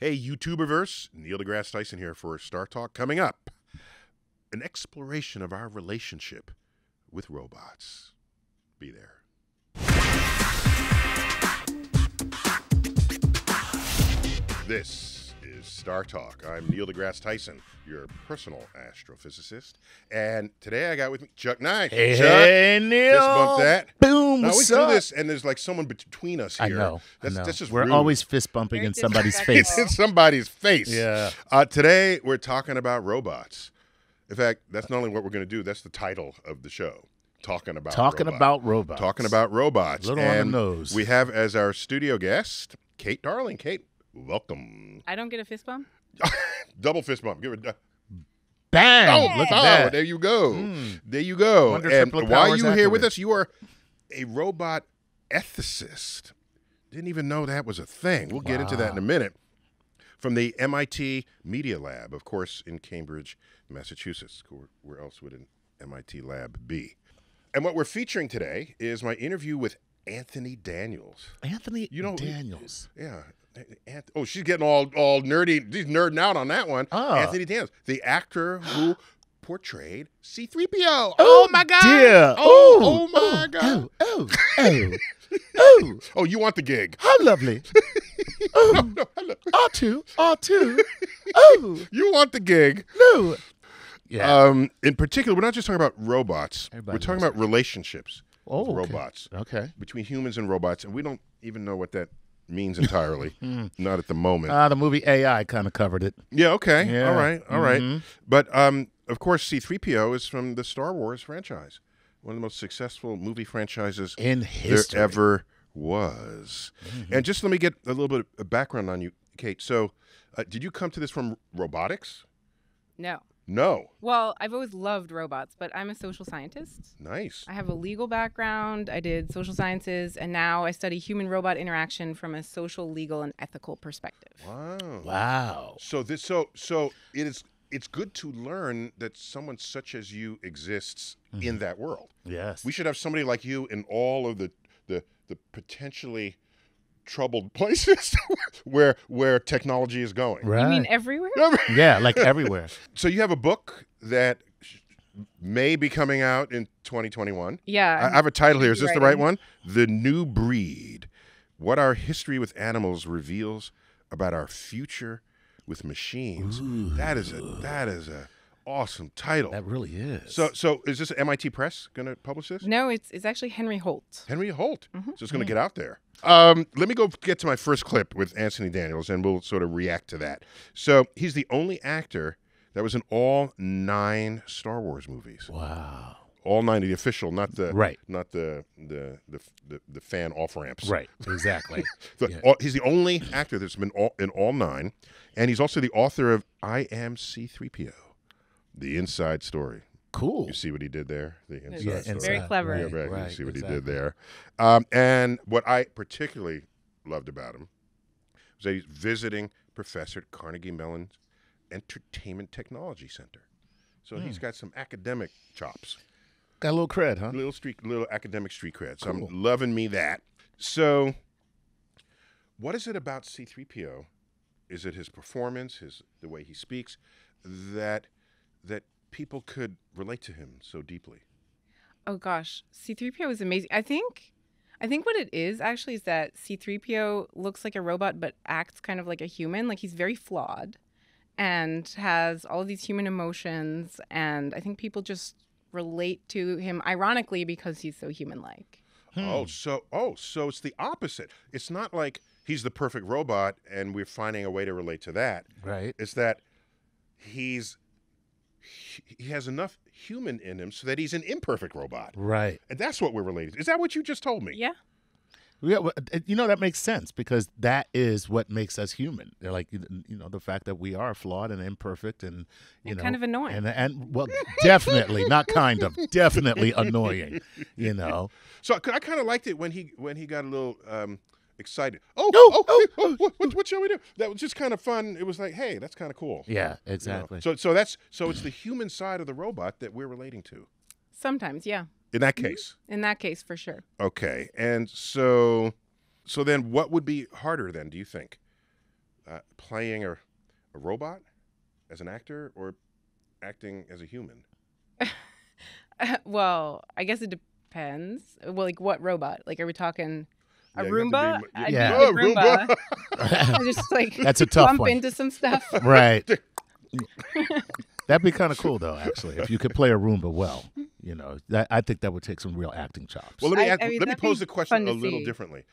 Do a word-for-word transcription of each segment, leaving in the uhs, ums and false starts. Hey, YouTuberverse, Neil deGrasse Tyson here for StarTalk. Coming up, an exploration of our relationship with robots. Be there. This is StarTalk. I'm Neil deGrasse Tyson, your personal astrophysicist, and today I got with me Chuck Nye. Hey, Chuck, hey Neil! Just bump that. Boom. Now we do this, and there's like someone between us here. I know. That's, I know. That's just we're rude. Always fist bumping in somebody's face. It's in somebody's face. Yeah. Uh, today we're talking about robots. In fact, that's not only what we're going to do. That's the title of the show. Talking about talking robots. about robots. Talking about robots. A little and on the nose. We have as our studio guest Kate Darling. Kate, welcome. I don't get a fist bump? Double fist bump. Give it a bang. Oh, look at that. There you go. Mm. There you go. Wonder and while you're here with us, you are a robot ethicist. Didn't even know that was a thing. We'll wow. get into that in a minute. From the M I T Media Lab, of course, in Cambridge, Massachusetts. Where else would an M I T lab be? And what we're featuring today is my interview with Anthony Daniels. Anthony you know, Daniels. Yeah. Oh, she's getting all all nerdy. She's nerding out on that one. Oh. Anthony Daniels, the actor who portrayed C three P O. Oh, oh my God! Dear. Oh, oh, oh my oh, God! Oh, oh, oh, oh! You want the gig? How lovely! Oh, no, no, I love R two, R two. Oh, you want the gig? No. Yeah. Um, in particular, we're not just talking about robots. Everybody we're talking about that. relationships oh, with okay. robots. Okay. Between humans and robots, and we don't even know what that means entirely. Not at the moment. Ah, uh, the movie A I kind of covered it. Yeah, okay. Yeah. All right, all right. Mm-hmm. But, um, of course, C three P O is from the Star Wars franchise, one of the most successful movie franchises in history there ever was. Mm-hmm. And just let me get a little bit of background on you, Kate. So, uh, did you come to this from robotics? No. No. Well, I've always loved robots, but I'm a social scientist. Nice. I have a legal background. I did social sciences, and now I study human-robot interaction from a social, legal, and ethical perspective. Wow. Wow. So this, so, so it is. It's good to learn that someone such as you exists mm-hmm. in that world. Yes. We should have somebody like you in all of the the the potentially troubled places where where technology is going. Right. You mean everywhere? Yeah, like everywhere. So you have a book that may be coming out in twenty twenty-one. Yeah. I have a title here. Is this the right one? The New Breed. What Our History with Animals Reveals About Our Future with Machines. Ooh. That is a that is a awesome title. That really is. So, so is this M I T Press going to publish this? No, it's it's actually Henry Holt. Henry Holt. Mm-hmm. So it's going to yeah. get out there. Um, let me go get to my first clip with Anthony Daniels, and we'll sort of react to that. So he's the only actor that was in all nine Star Wars movies. Wow. All nine of the official, not the right, not the the the the, the fan off ramps. Right. Exactly. So yeah. all, he's the only actor that's been all, in all nine, and he's also the author of I Am C three P O. The Inside Story. Cool. You see what he did there? The Inside yeah, Story. Very clever. Right, right. Right, you see what exactly. he did there. Um, and what I particularly loved about him was that he's visiting professor at Carnegie Mellon's Entertainment Technology Center. So mm. he's got some academic chops. Got a little cred, huh? Little street, little academic street cred. So cool. I'm loving me that. So what is it about C three P O? Is it his performance, his the way he speaks, that... that people could relate to him so deeply? Oh gosh, C three P O is amazing. I think I think what it is actually is that C three P O looks like a robot but acts kind of like a human. Like he's very flawed and has all of these human emotions, and I think people just relate to him ironically because he's so human-like. Hmm. Oh, so oh, so it's the opposite. It's not like he's the perfect robot and we're finding a way to relate to that. Right. It's that he's he has enough human in him so that he's an imperfect robot. Right. And that's what we're related to. Is that what you just told me? Yeah. Yeah, well, you know, that makes sense because that is what makes us human. They're like, you know, the fact that we are flawed and imperfect and, you and know. kind of annoying. And, and well, definitely, not kind of, definitely annoying, you know. So I kind of liked it when he when he got a little um, excited. Oh, no, oh, oh, oh, oh what, what shall we do? That was just kind of fun. It was like, hey, that's kind of cool. Yeah, exactly. You know? So, so that's so it's the human side of the robot that we're relating to. Sometimes, yeah. In that case. In that case, for sure. Okay, and so, so then, what would be harder then? Do you think, uh, playing a, a robot as an actor or acting as a human? Well, I guess it depends. Well, like what robot? Like, are we talking a yeah, Roomba? Be, I'd yeah, oh, Roomba. Roomba. Just like that's a tough bump one. Into some stuff. Right. That'd be kind of cool, though, actually, if you could play a Roomba well. You know, that, I think that would take some real acting chops. Well, let me I, ask, I mean, let me pose the question a little see. differently.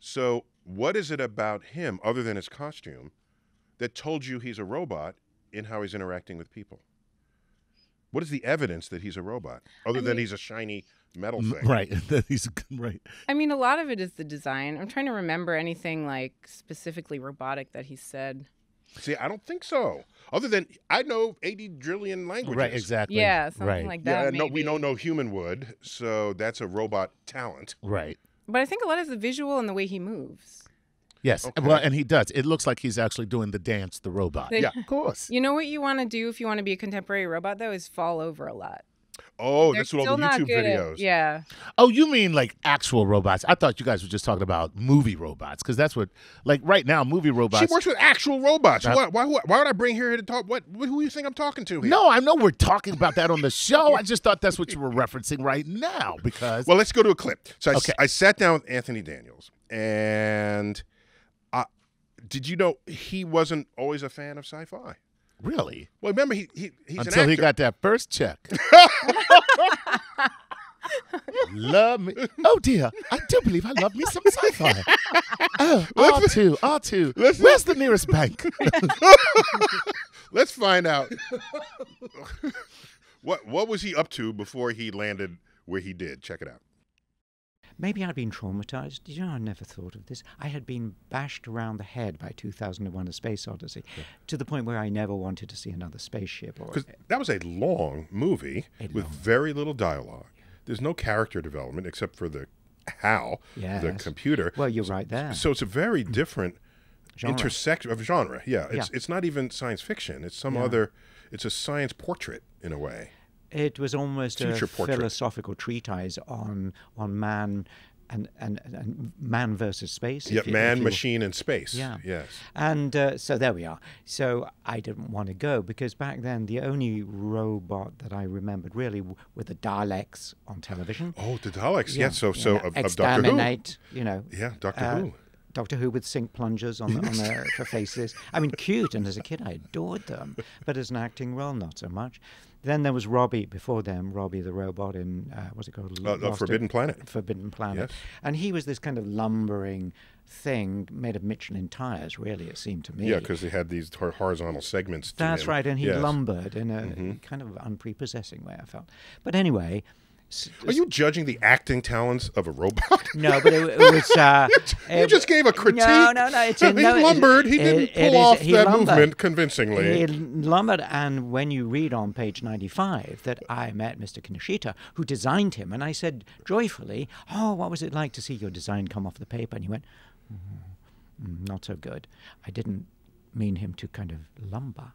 So, what is it about him, other than his costume, that told you he's a robot in how he's interacting with people? What is the evidence that he's a robot, other I mean, than he's a shiny metal thing? Right. He's right. I mean, a lot of it is the design. I'm trying to remember anything like specifically robotic that he said. See, I don't think so. Other than I know eighty trillion languages. Right, exactly. Yeah, something right. like that. Yeah, no, we don't know human would, so that's a robot talent. Right. But I think a lot is the visual and the way he moves. Yes, okay. Well, and he does. It looks like he's actually doing the dance, the robot. The, yeah, of course. You know what you want to do if you want to be a contemporary robot, though, is fall over a lot. Oh, They're that's what all the YouTube videos. At, yeah. Oh, you mean like actual robots? I thought you guys were just talking about movie robots, because that's what, like right now, movie robots. She works with actual robots. Uh, why, why, why would I bring her here to talk? What? Who do you think I'm talking to here? No, I know we're talking about that on the show. I just thought that's what you were referencing right now, because. Well, let's go to a clip. So I, okay. I sat down with Anthony Daniels, and... Did you know he wasn't always a fan of sci-fi? Really? Well, remember, he, he, he's Until an actor. He got that first check. Love me. Oh, dear. I do believe I love me some sci-fi. Oh, R two, R two. Let's Where's the nearest bank? Let's find out. What, what was he up to before he landed where he did? Check it out. Maybe I'd been traumatized. You know, I never thought of this. I had been bashed around the head by two thousand one: A Space Odyssey, yeah. to the point where I never wanted to see another spaceship. Or that was a long movie a with long. very little dialogue. Yeah. There's no character development except for the HAL, yes. the computer. Well, you're right there. So it's a very different genre. intersection of genre. Yeah, it's yeah. it's not even science fiction. It's some yeah. other. It's a science portrait in a way. It was almost Future a portrait. philosophical treatise on on man and and, and man versus space. Yeah, man, machine, and space. Yeah, yes. And uh, so there we are. So I didn't want to go because back then the only robot that I remembered really w were the Daleks on television. Oh, the Daleks. Yeah. yeah so yeah, so yeah. Of, of Doctor Who. You know. Yeah, Doctor uh, Who. Doctor Who with sink plungers on, the, on their faces. I mean, cute, and as a kid I adored them, but as an acting role, not so much. Then there was Robbie before them, Robbie the robot in, uh, what's it called? Uh, uh, Forbidden Planet. Forbidden Planet. Yes. And he was this kind of lumbering thing made of Michelin tires, really, it seemed to me. Yeah, because they had these horizontal segments. That's right, and he yes. lumbered in a mm-hmm. kind of unprepossessing way, I felt. But anyway... Are you judging the acting talents of a robot? No, but it, it was... Uh, you it, just gave a critique. No, no, no. It's, he no, lumbered. It, he didn't it, pull it is, off that lumbered. movement convincingly. He lumbered, and when you read on page ninety-five that I met Mister Kinoshita, who designed him, and I said joyfully, oh, what was it like to see your design come off the paper? And he went, mm, not so good. I didn't mean him to kind of lumber.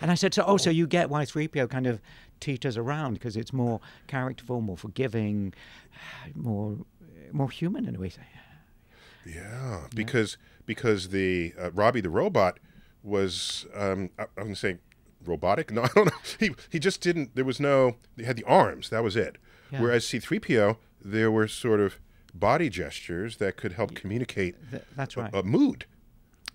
And I said, so, oh, so you get why three P O kind of teeters around because it's more characterful, more forgiving, more more human in a way. Yeah, because yeah. because the uh, Robbie the robot was, um, I, I'm going to say robotic. No, I don't know. He, he just didn't, there was no, he had the arms. That was it. Yeah. Whereas C three P O, there were sort of body gestures that could help communicate Th that's right. a, a mood.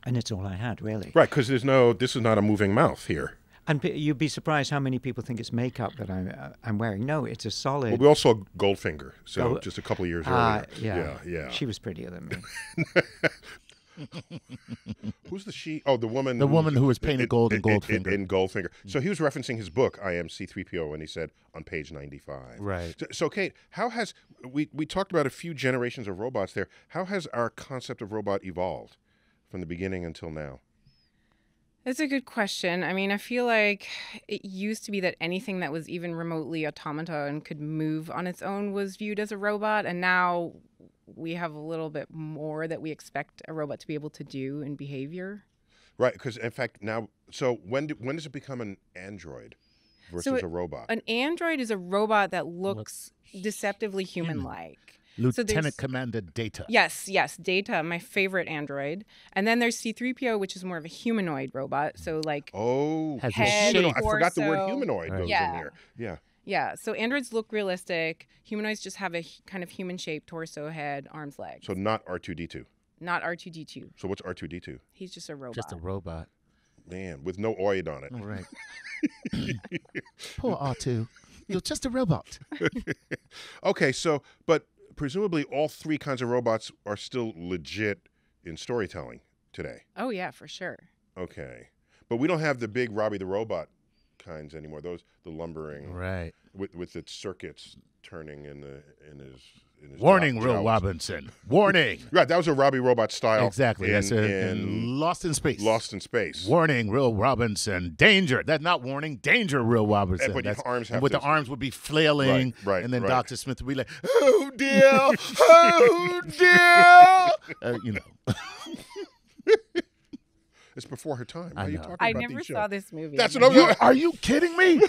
And it's all I had, really. Right, because there's no, this is not a moving mouth here. And you'd be surprised how many people think it's makeup that I'm, uh, I'm wearing. No, it's a solid... Well, we all saw Goldfinger, so oh, just a couple of years uh, earlier. Yeah. yeah, yeah. She was prettier than me. Who's the she? Oh, the woman... The woman who was painted in, gold in, in Goldfinger. In, in Goldfinger. So he was referencing his book, I Am C three P O, and he said on page ninety-five. Right. So, so Kate, how has... We, we talked about a few generations of robots there. How has our concept of robot evolved? From the beginning until now? That's a good question. I mean, I feel like it used to be that anything that was even remotely automata and could move on its own was viewed as a robot. And now we have a little bit more that we expect a robot to be able to do in behavior. Right, because in fact now, so when, do, when does it become an android versus so it, a robot? An android is a robot that looks, looks deceptively human-like. Lieutenant so Commander Data. Yes, yes, Data, my favorite android. And then there's C three P O, which is more of a humanoid robot. So like oh, head, I forgot the word humanoid. Right. Yeah. In there. Yeah. Yeah, so androids look realistic. Humanoids just have a kind of human-shaped torso, head, arms, legs. So not R two D two. Not R two D two. So what's R two D two? He's just a robot. Just a robot. Man, with no oid on it. All right. Poor R two. You're just a robot. Okay, so, but presumably all three kinds of robots are still legit in storytelling today. Oh, yeah, for sure. Okay. But we don't have the big Robbie the Robot kinds anymore. Those, the lumbering, right, with with its circuits turning in the in his. In his warning, job, Will jowls. Robinson. Warning. Right, that was a Robbie Robot style. Exactly. In, that's a, in, in Lost in Space. Lost in Space. Warning, Will Robinson. Danger. That's not warning. Danger, Will Robinson. And, but that's, arms have and with the arms would be flailing, right, right, and then right. Doctor Smith would be like, "Oh dear, oh dear." Uh, you know. It's before her time. Why I, are you talking I about never saw show? This movie. That's what I'm Are you kidding me?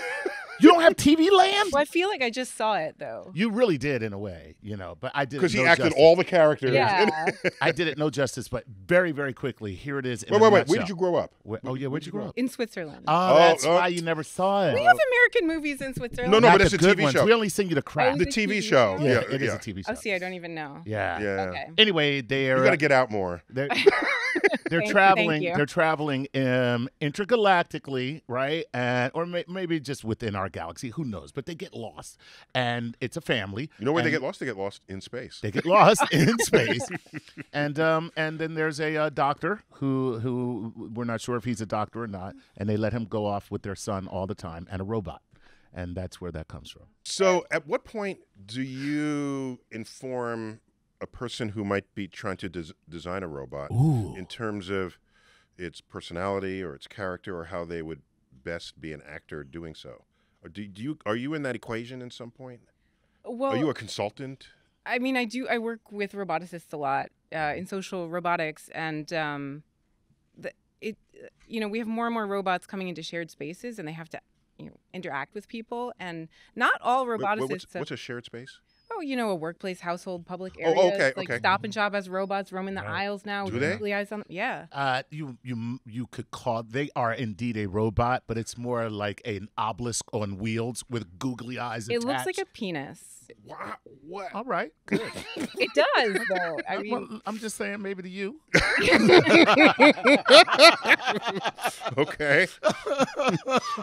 You don't have T V Land? Well, I feel like I just saw it though. You really did in a way, you know. But I did because he no acted justice. All the characters. Yeah. I did it no justice, but very, very quickly. Here it is. In wait, wait, wait. Where did you grow up? Where, oh yeah, where'd you grow up? In Switzerland. Oh, oh that's oh. why you never saw it. We have American movies in Switzerland. No, no, Not but it's a T V ones. show. We only sing you the crap. Oh, the T V, T V show. show. Yeah, yeah, it is yeah. a T V show. Oh, see, I don't even know. Yeah. Yeah. Okay. Anyway, they're you gotta get out more. They're thank, traveling. Thank they're traveling um, intergalactically, right? And or may, maybe just within our galaxy. Who knows? But they get lost, and it's a family. You know where they get lost? They get lost in space. They get lost in space. And um, and then there's a uh, doctor who who we're not sure if he's a doctor or not. And they let him go off with their son all the time and a robot. And that's where that comes from. So, at what point do you inform a person who might be trying to des design a robot Ooh. in terms of its personality or its character or how they would best be an actor doing so? Or do, do you are you in that equation at some point? Well, are you a consultant? I mean, I do. I work with roboticists a lot uh, in social robotics, and um, the, it you know we have more and more robots coming into shared spaces, and they have to you know interact with people, and not all roboticists. Wait, what's, what's a shared space? Oh, you know, a workplace, household, public areas. Oh, okay, like okay. Stop and Shop has robots roaming the right. aisles now. Do they? Eyes on them. Yeah. Uh, you, you, you could call. They are indeed a robot, but it's more like an obelisk on wheels with googly eyes. It attached. looks like a penis. Wow. What? All right. Good. It does, though. I mean, well, I'm just saying, maybe to you. Okay.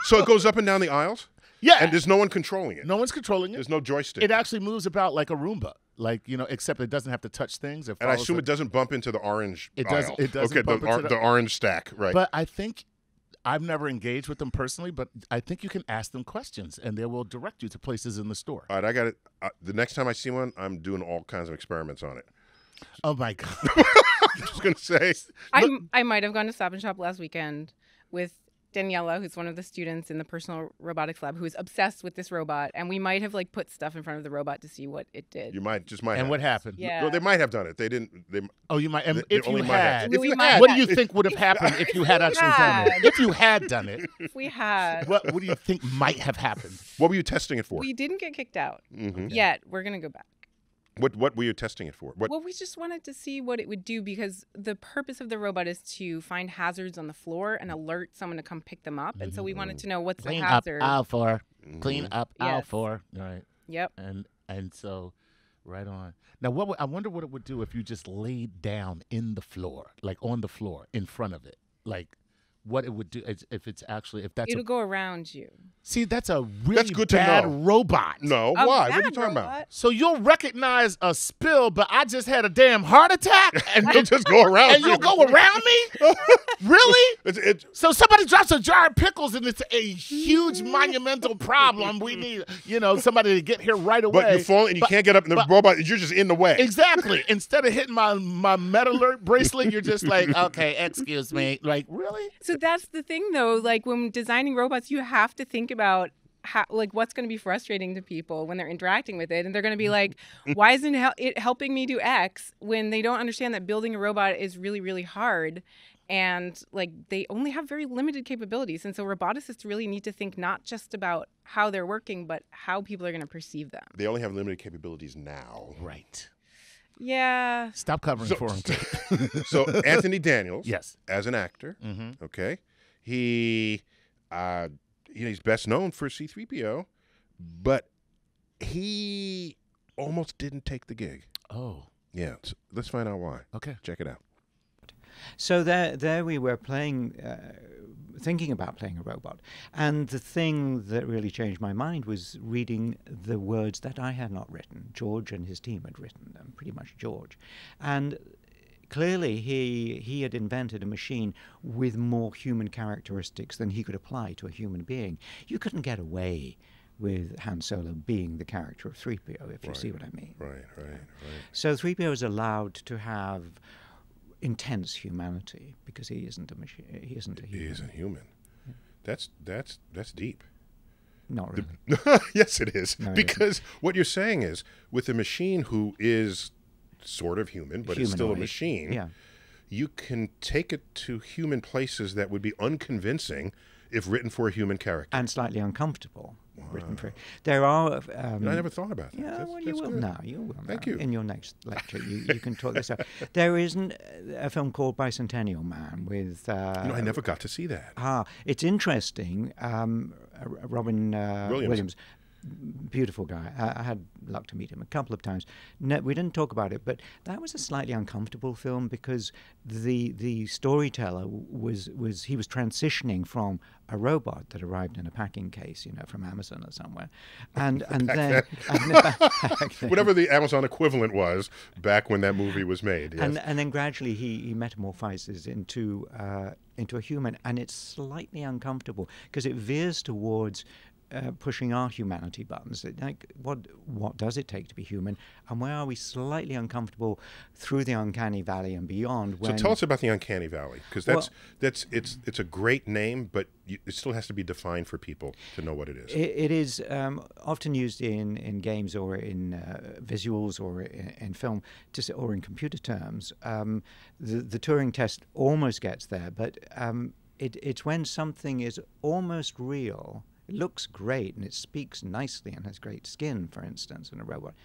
So it goes up and down the aisles. Yeah. And there's no one controlling it. No one's controlling it. There's no joystick. It actually moves about like a Roomba. Like, you know, except it doesn't have to touch things. It and I assume the, it doesn't bump into the orange It doesn't. It doesn't okay, bump the, into the, the orange stack, right. But I think I've never engaged with them personally, but I think you can ask them questions, and they will direct you to places in the store. All right, I got it. Uh, the next time I see one, I'm doing all kinds of experiments on it. Oh, my God. I was going to say. I'm, I might have gone to Stop and Shop last weekend with Daniela, who's one of the students in the personal robotics lab, who is obsessed with this robot, and we might have like put stuff in front of the robot to see what it did. You might just might. And have. What happened? Yeah. Well, they might have done it. They didn't. They. Oh, you might. And they, if, they you had, if you had, had. what do you think would have happened if you had actually had. done it? If you had done it, if we had. What What do you think might have happened? What were you testing it for? We didn't get kicked out mm-hmm. okay. yet. We're gonna go back. What What were you testing it for? What? Well, we just wanted to see what it would do because the purpose of the robot is to find hazards on the floor and alert someone to come pick them up. And mm-hmm. so we wanted to know what's Clean the hazard. Up, aisle four. Mm-hmm. Clean up, yes. aisle four. Right. Yep. And and so, right on. Now, what I wonder what it would do if you just laid down in the floor, like on the floor, in front of it, like. What it would do if it's actually if that's it'll a, go around you. See, that's a really that's good bad to know. robot. No, a why? What are you talking robot? about? So you'll recognize a spill, but I just had a damn heart attack, and you'll just go around. And you. you'll go around me? Really? It's, it's, so somebody drops a jar of pickles, and it's a huge monumental problem. We need you know somebody to get here right away. But you fall and you but, can't get up, and the but, robot you're just in the way. Exactly. Instead of hitting my my Metal Alert bracelet, you're just like, okay, excuse me, like really. So that's the thing, though. Like when designing robots, you have to think about how, like what's going to be frustrating to people when they're interacting with it, and they're going to be like, "Why isn't it helping me do X?" When they don't understand that building a robot is really, really hard, And like they only have very limited capabilities. And so roboticists really need to think not just about how they're working, but how people are going to perceive them. They only have limited capabilities now. Right. Yeah. Stop covering so, for him. So Anthony Daniels, yes, as an actor, mm-hmm. okay, he, uh, you know, he's best known for C three P O, but he almost didn't take the gig. Oh. Yeah. So let's find out why. Okay. Check it out. So there, there we were playing, uh, thinking about playing a robot. And the thing that really changed my mind was reading the words that I had not written. George and his team had written them, pretty much George. And clearly he, he had invented a machine with more human characteristics than he could apply to a human being. You couldn't get away with Han Solo being the character of three P O, if right. you see what I mean. Right, right, right. So three P O is allowed to have intense humanity because he isn't a machine. He isn't a human. He isn't human. Yeah. That's that's that's deep. Not really. The, yes, it is. No, because it what you're saying is, with a machine who is sort of human, but it's still a machine, yeah. you can take it to human places that would be unconvincing if written for a human character and slightly uncomfortable. Wow. Written for there are. Um, I never thought about that. Yeah, that's, well, you will good. now. You will. Thank now. you. In your next lecture, you, you can talk this out. There is an, a film called Bicentennial Man with. Uh, no, I never got to see that. Ah, it's interesting. Um, Robin uh, Williams. Williams, beautiful guy. I, I had luck to meet him a couple of times. No, we didn't talk about it, but that was a slightly uncomfortable film because the the storyteller was was he was transitioning from a robot that arrived in a packing case, you know, from Amazon or somewhere, and and then, and then, then whatever the Amazon equivalent was back when that movie was made, yes. and and then gradually he, he metamorphizes into uh, into a human, and it's slightly uncomfortable because it veers towards. Uh, pushing our humanity buttons. Like, what what does it take to be human, and where are we slightly uncomfortable through the uncanny valley and beyond? When so tell us about the uncanny valley, because that's well, that's it's it's a great name, but you, it still has to be defined for people to know what it is. It, it is um, often used in in games or in uh, visuals or in, in film, just or in computer terms. Um, the the Turing test almost gets there, but um, it it's when something is almost real. It looks great and it speaks nicely and has great skin, for instance, in a robot.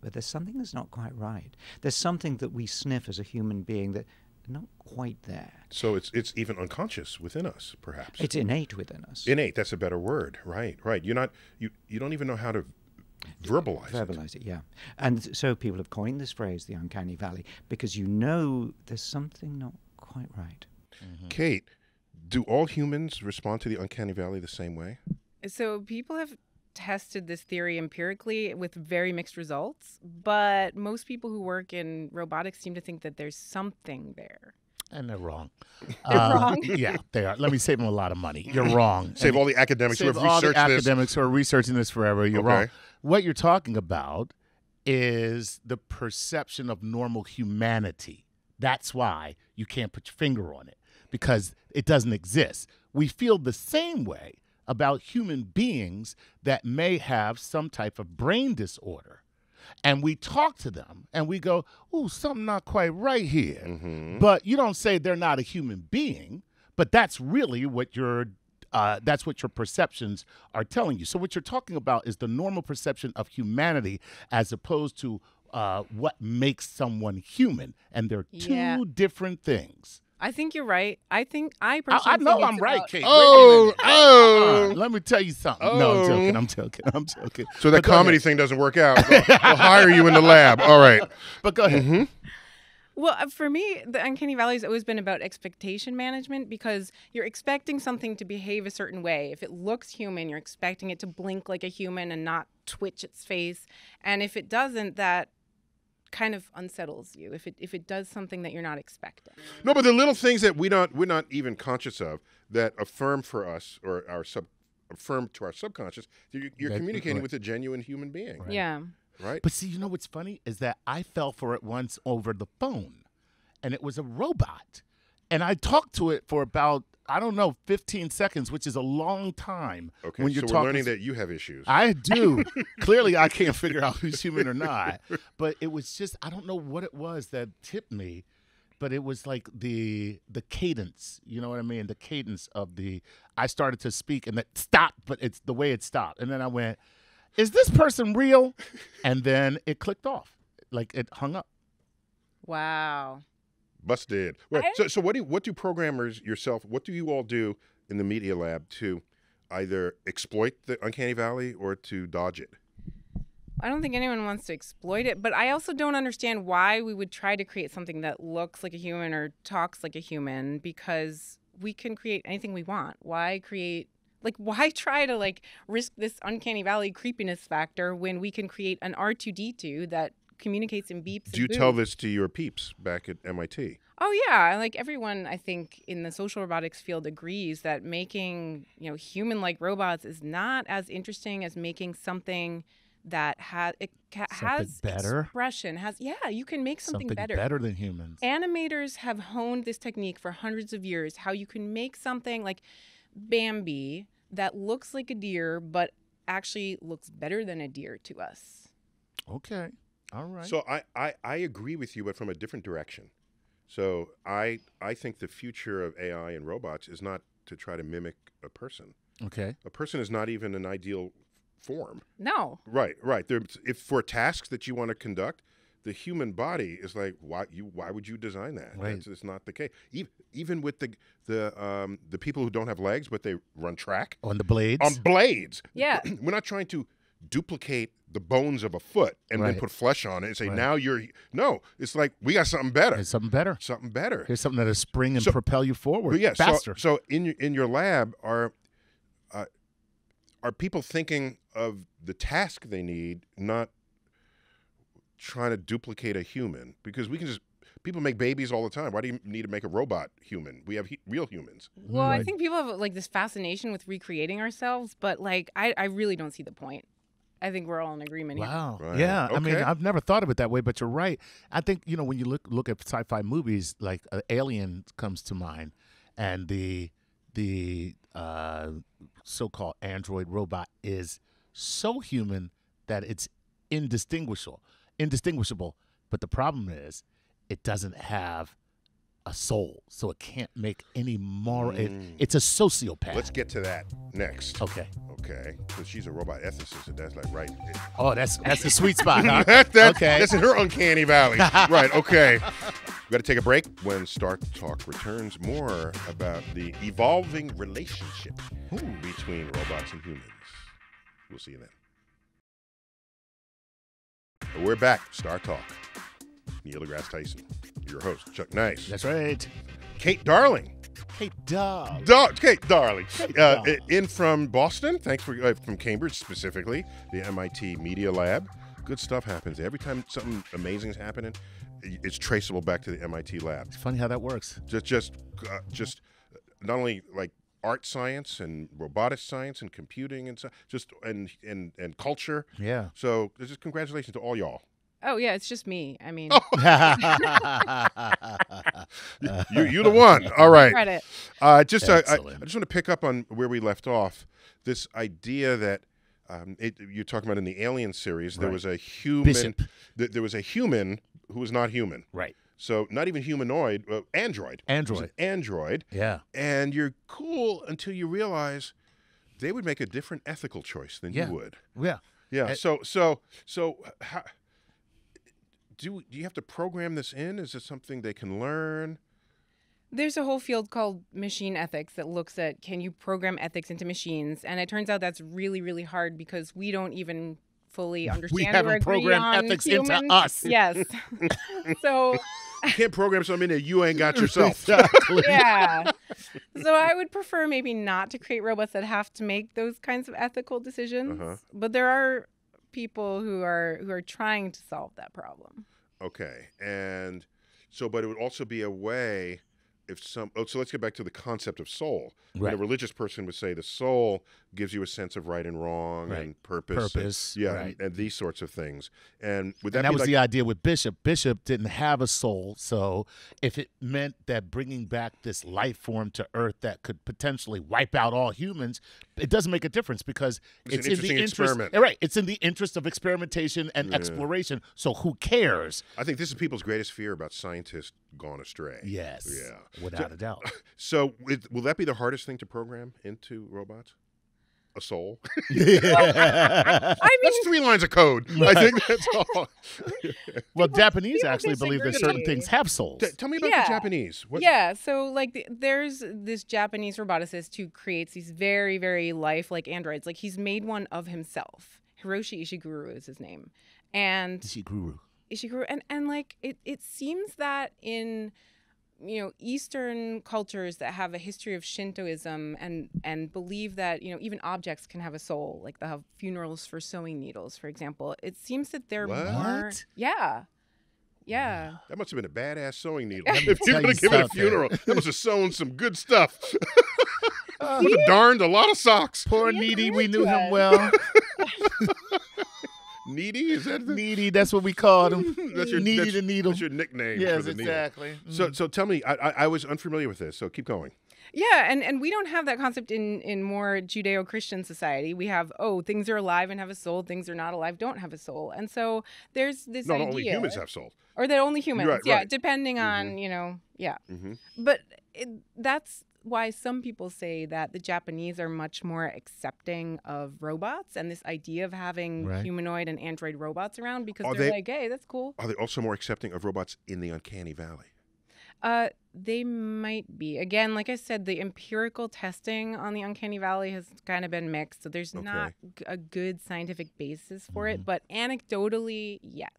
But there's something that's not quite right. There's something that we sniff as a human being that's not quite there. So it's it's even unconscious within us, perhaps. It's innate within us. Innate, that's a better word. Right, right. You're not you you don't even know how to verbalize it. Verbalize it, yeah. And so people have coined this phrase, the uncanny valley, because you know there's something not quite right. Mm-hmm. Kate, do all humans respond to the uncanny valley the same way? So people have tested this theory empirically with very mixed results, but most people who work in robotics seem to think that there's something there. And they're wrong. They're uh, wrong? Yeah, they are. Let me save them a lot of money. You're wrong. Save and all the academics who have researched this. Save all the academics who are researching this forever. You're okay. wrong. What you're talking about is the perception of normal humanity. That's why you can't put your finger on it, because it doesn't exist. We feel the same way about human beings that may have some type of brain disorder. And we talk to them and we go, ooh, something not quite right here. Mm-hmm. But you don't say they're not a human being, but that's really what your, uh, that's what your perceptions are telling you. So what you're talking about is the normal perception of humanity as opposed to uh, what makes someone human. And they're two yeah. different things. I think you're right. I think I personally I, I know think I'm right, about... Kate. Oh, oh. Uh, let me tell you something. Oh. No, I'm joking. I'm joking. I'm joking. So that comedy thing doesn't work out. We'll, we'll hire you in the lab. All right. But go ahead. Mm-hmm. Well, for me, the uncanny valley has always been about expectation management, because you're expecting something to behave a certain way. If it looks human, you're expecting it to blink like a human and not twitch its face. And if it doesn't, that kind of unsettles you if it if it does something that you're not expecting. No, but the little things that we don't we're not even conscious of that affirm for us or our sub affirm to our subconscious you're, you're communicating right. with a genuine human being. Right. Yeah. Right. But see, you know what's funny is that I fell for it once over the phone, and it was a robot, and I talked to it for about, I don't know, fifteen seconds, which is a long time. Okay, when you're so talking, we're learning that you have issues. I do. Clearly, I can't figure out who's human or not. But it was just, I don't know what it was that tipped me but it was like the the cadence, you know what I mean? The cadence of the, I started to speak and then stop, but it's the way it stopped. And then I went, is this person real? And then it clicked off, like it hung up. Wow. Busted. Well, so, so what do you, what do programmers yourself, what do you all do in the Media Lab to either exploit the uncanny valley or to dodge it? I don't think anyone wants to exploit it, but I also don't understand why we would try to create something that looks like a human or talks like a human, because we can create anything we want. Why create, like, why try to, like, risk this uncanny valley creepiness factor when we can create an R two D two that communicates and beeps? Do you tell this to your peeps back at M I T? Oh, yeah. Like, everyone, I think, in the social robotics field agrees that making, you know, human-like robots is not as interesting as making something that has it ca has better expression, has yeah you can make something, something better better than humans. Animators have honed this technique for hundreds of years, how you can make something like Bambi that looks like a deer but actually looks better than a deer to us. Okay, all right. So I I, I agree with you, but from a different direction. So I I think the future of A I and robots is not to try to mimic a person. Okay, a person is not even an ideal form. No. Right, right. There, if for tasks that you want to conduct, the human body is like, why you? Why would you design that? Right. That's, it's not the case. Even, even with the the um, the people who don't have legs, but they run track on the blades. On blades. Yeah. We're not trying to duplicate the bones of a foot and right. then put flesh on it and say right. now you're no. It's like we got something better. Here's something better. Something better. Here's something that'll spring and so, propel you forward yeah, faster. So, so in your in your lab are. Uh, Are people thinking of the task they need, not trying to duplicate a human? Because we can just, people make babies all the time. Why do you need to make a robot human? We have he, real humans. Well, right. I think people have like this fascination with recreating ourselves, but like I, I really don't see the point. I think we're all in agreement here. Wow. Right. Yeah. Okay. I mean, I've never thought of it that way, but you're right. I think, you know, when you look look at sci-fi movies, like uh, Alien comes to mind, and the the uh, so-called android robot is so human that it's indistinguishable, indistinguishable. But the problem is it doesn't have a soul, so it can't make any moral. Mm. It, it's a sociopath. Let's get to that next. Okay. Okay. Because she's a robot ethicist, and that's like right. Oh, that's that's the sweet spot. Huh? that, that, okay. That's in her uncanny valley. Right. Okay. We got to take a break. When StarTalk returns, more about the evolving relationship Ooh. between robots and humans. We'll see you then. We're back. StarTalk. Neil deGrasse Tyson. Your host, Chuck Nice. That's right. Kate Darling. Kate Darling. Dar Kate Darling. Kate uh, Darling. In from Boston. Thanks for uh, from Cambridge specifically, the M I T Media Lab. Good stuff happens every time. Something amazing is happening. It's traceable back to the M I T Lab. It's funny how that works. Just, just, uh, just, not only like art science and robotics science and computing and so, just and and and culture. Yeah. So just congratulations to all y'all. Oh, yeah, it's just me. I mean. Oh. you, you're the one. All right. Credit. Uh, just, uh, I, I just want to pick up on where we left off. This idea that um, it, you're talking about in the Alien series, right. there was a human. Th there was a human who was not human. Right. So not even humanoid, uh, android. Android. An android. Yeah. And you're cool until you realize they would make a different ethical choice than yeah. you would. Yeah. Yeah. It, so, so, so, how. Do, do you have to program this in? Is it something they can learn? There's a whole field called machine ethics that looks at, can you program ethics into machines? And it turns out that's really, really hard because we don't even fully understand. We haven't programmed ethics humans. into us. Yes. So you can't program something that you ain't got yourself. Exactly. Yeah. So I would prefer maybe not to create robots that have to make those kinds of ethical decisions. Uh-huh. But there are people who are who are trying to solve that problem. Okay. And so, but it would also be a way if some, oh, so let's get back to the concept of soul. Right. And a religious person would say the soul gives you a sense of right and wrong right. and purpose. Purpose. And, yeah. Right. And, and these sorts of things. And would that, and that be was like, the idea with Bishop. Bishop didn't have a soul. So if it meant that bringing back this life form to Earth that could potentially wipe out all humans, it doesn't make a difference because it's, it's in the interest. Right, it's in the interest of experimentation and yeah. exploration. So who cares? I think this is people's greatest fear about scientists gone astray. Yes, yeah, without so, a doubt. So it, will that be the hardest thing to program into robots? A soul. Yeah. I mean, that's three lines of code. Right. I think that's all. Well, people, Japanese people actually believe that certain things have souls. D tell me about yeah. the Japanese. What? Yeah, so like the, there's this Japanese roboticist who creates these very, very lifelike androids. Like he's made one of himself. Hiroshi Ishiguro is his name, and Ishiguro. Ishiguro, and and like it, it seems that in you know, Eastern cultures that have a history of Shintoism and and believe that, you know, even objects can have a soul, like they have funerals for sewing needles, for example. It seems that they're what? more... Yeah. Yeah. That must have been a badass sewing needle. If you're going to give it a funeral, that must have sewn some good stuff. uh, must have darned a lot of socks. Poor Needy, we knew him well. Needy, is that the... Needy? That's what we called him. That's your, Needy that's, the Needle. That's your nickname. Yes, for the exactly. Needle. So, so tell me, I, I, I was unfamiliar with this. So keep going. Yeah, and and we don't have that concept in in more Judeo-Christian society. We have oh, things are alive and have a soul. Things are not alive, don't have a soul. And so there's this no, idea. No, only humans have souls. Or that only humans. Right, yeah, right. Depending mm-hmm. on you know, yeah. Mm-hmm. But it, that's. why some people say that the Japanese are much more accepting of robots and this idea of having right. humanoid and android robots around because are they're they, like, hey, that's cool. Are they also more accepting of robots in the uncanny valley? Uh, they might be. Again, like I said, the empirical testing on the uncanny valley has kind of been mixed, so there's okay. not a good scientific basis for mm-hmm. it, but anecdotally, yes.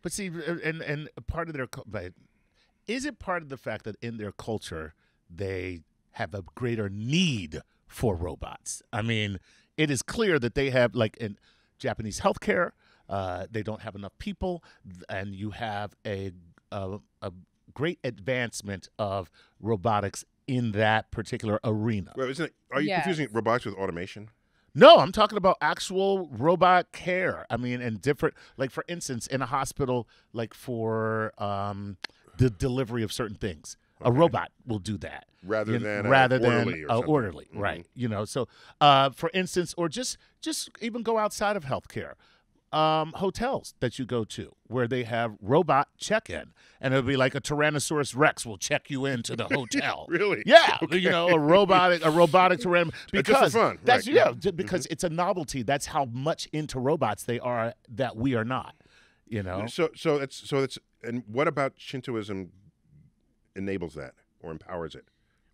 But see, and, and part of their... But is it part of the fact that in their culture, they... have a greater need for robots? I mean, it is clear that they have, like in Japanese healthcare, uh, they don't have enough people, and you have a, a, a great advancement of robotics in that particular arena. Well, isn't it, are you yes. confusing robotics with automation? No, I'm talking about actual robot care. I mean, and different, like for instance, in a hospital, like for um, the delivery of certain things. Okay. A robot will do that rather than rather than orderly, or orderly mm-hmm. right? You know, so uh, for instance, or just just even go outside of healthcare, um, hotels that you go to where they have robot check-in, and it'll be like a Tyrannosaurus Rex will check you into the hotel. Really? Yeah, okay. You know, a robotic a robotic tyrann because just for fun. That's right. yeah, yeah. because mm-hmm. it's a novelty. That's how much into robots they are that we are not. You know. So so that's so that's and what about Shintoism? Enables that or empowers it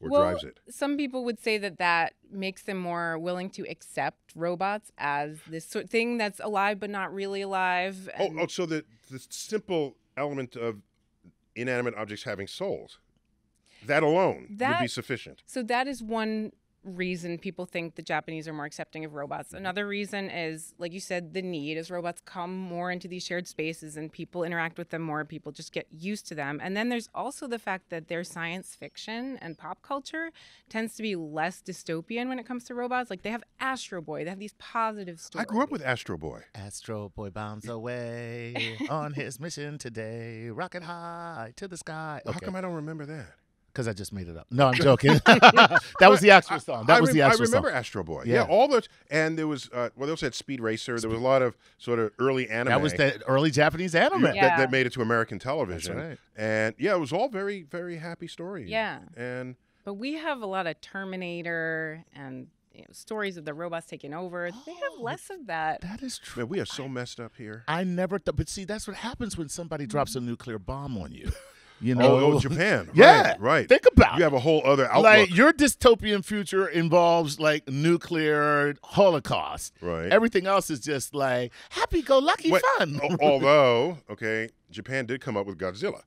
or well, drives it. Some people would say that that makes them more willing to accept robots as this sort of thing that's alive but not really alive. And oh, oh, so the, the simple element of inanimate objects having souls, that alone that, would be sufficient. So that is one reason people think the Japanese are more accepting of robots. Another reason is, like you said, the need is robots come more into these shared spaces and people interact with them more. People just get used to them. And then there's also the fact that their science fiction and pop culture tends to be less dystopian when it comes to robots. Like they have Astro Boy. They have these positive stories. I grew up with Astro Boy. Astro Boy bombs away on his mission today. Rocket high to the sky. Okay. How come I don't remember that? Because I just made it up. No, I'm joking. That was the Astro song. That I was the Astro song. I remember song. Astro Boy. Yeah. yeah, all those. And there was, uh, well, they also had Speed Racer. Speed. There was a lot of sort of early anime. That was the early Japanese anime. Yeah. That, that made it to American television. That's right. And yeah, it was all very, very happy stories. Yeah. And But we have a lot of Terminator and you know, stories of the robots taking over. They have oh, less of that. That is true. Man, we are so I, messed up here. I never thought. But see, that's what happens when somebody drops a nuclear bomb on you. You know, oh, oh Japan. Yeah, right, right. Think about it. You have a whole other outlook. Like your dystopian future involves like nuclear holocaust. Right. Everything else is just like happy-go-lucky fun. Although, okay, Japan did come up with Godzilla.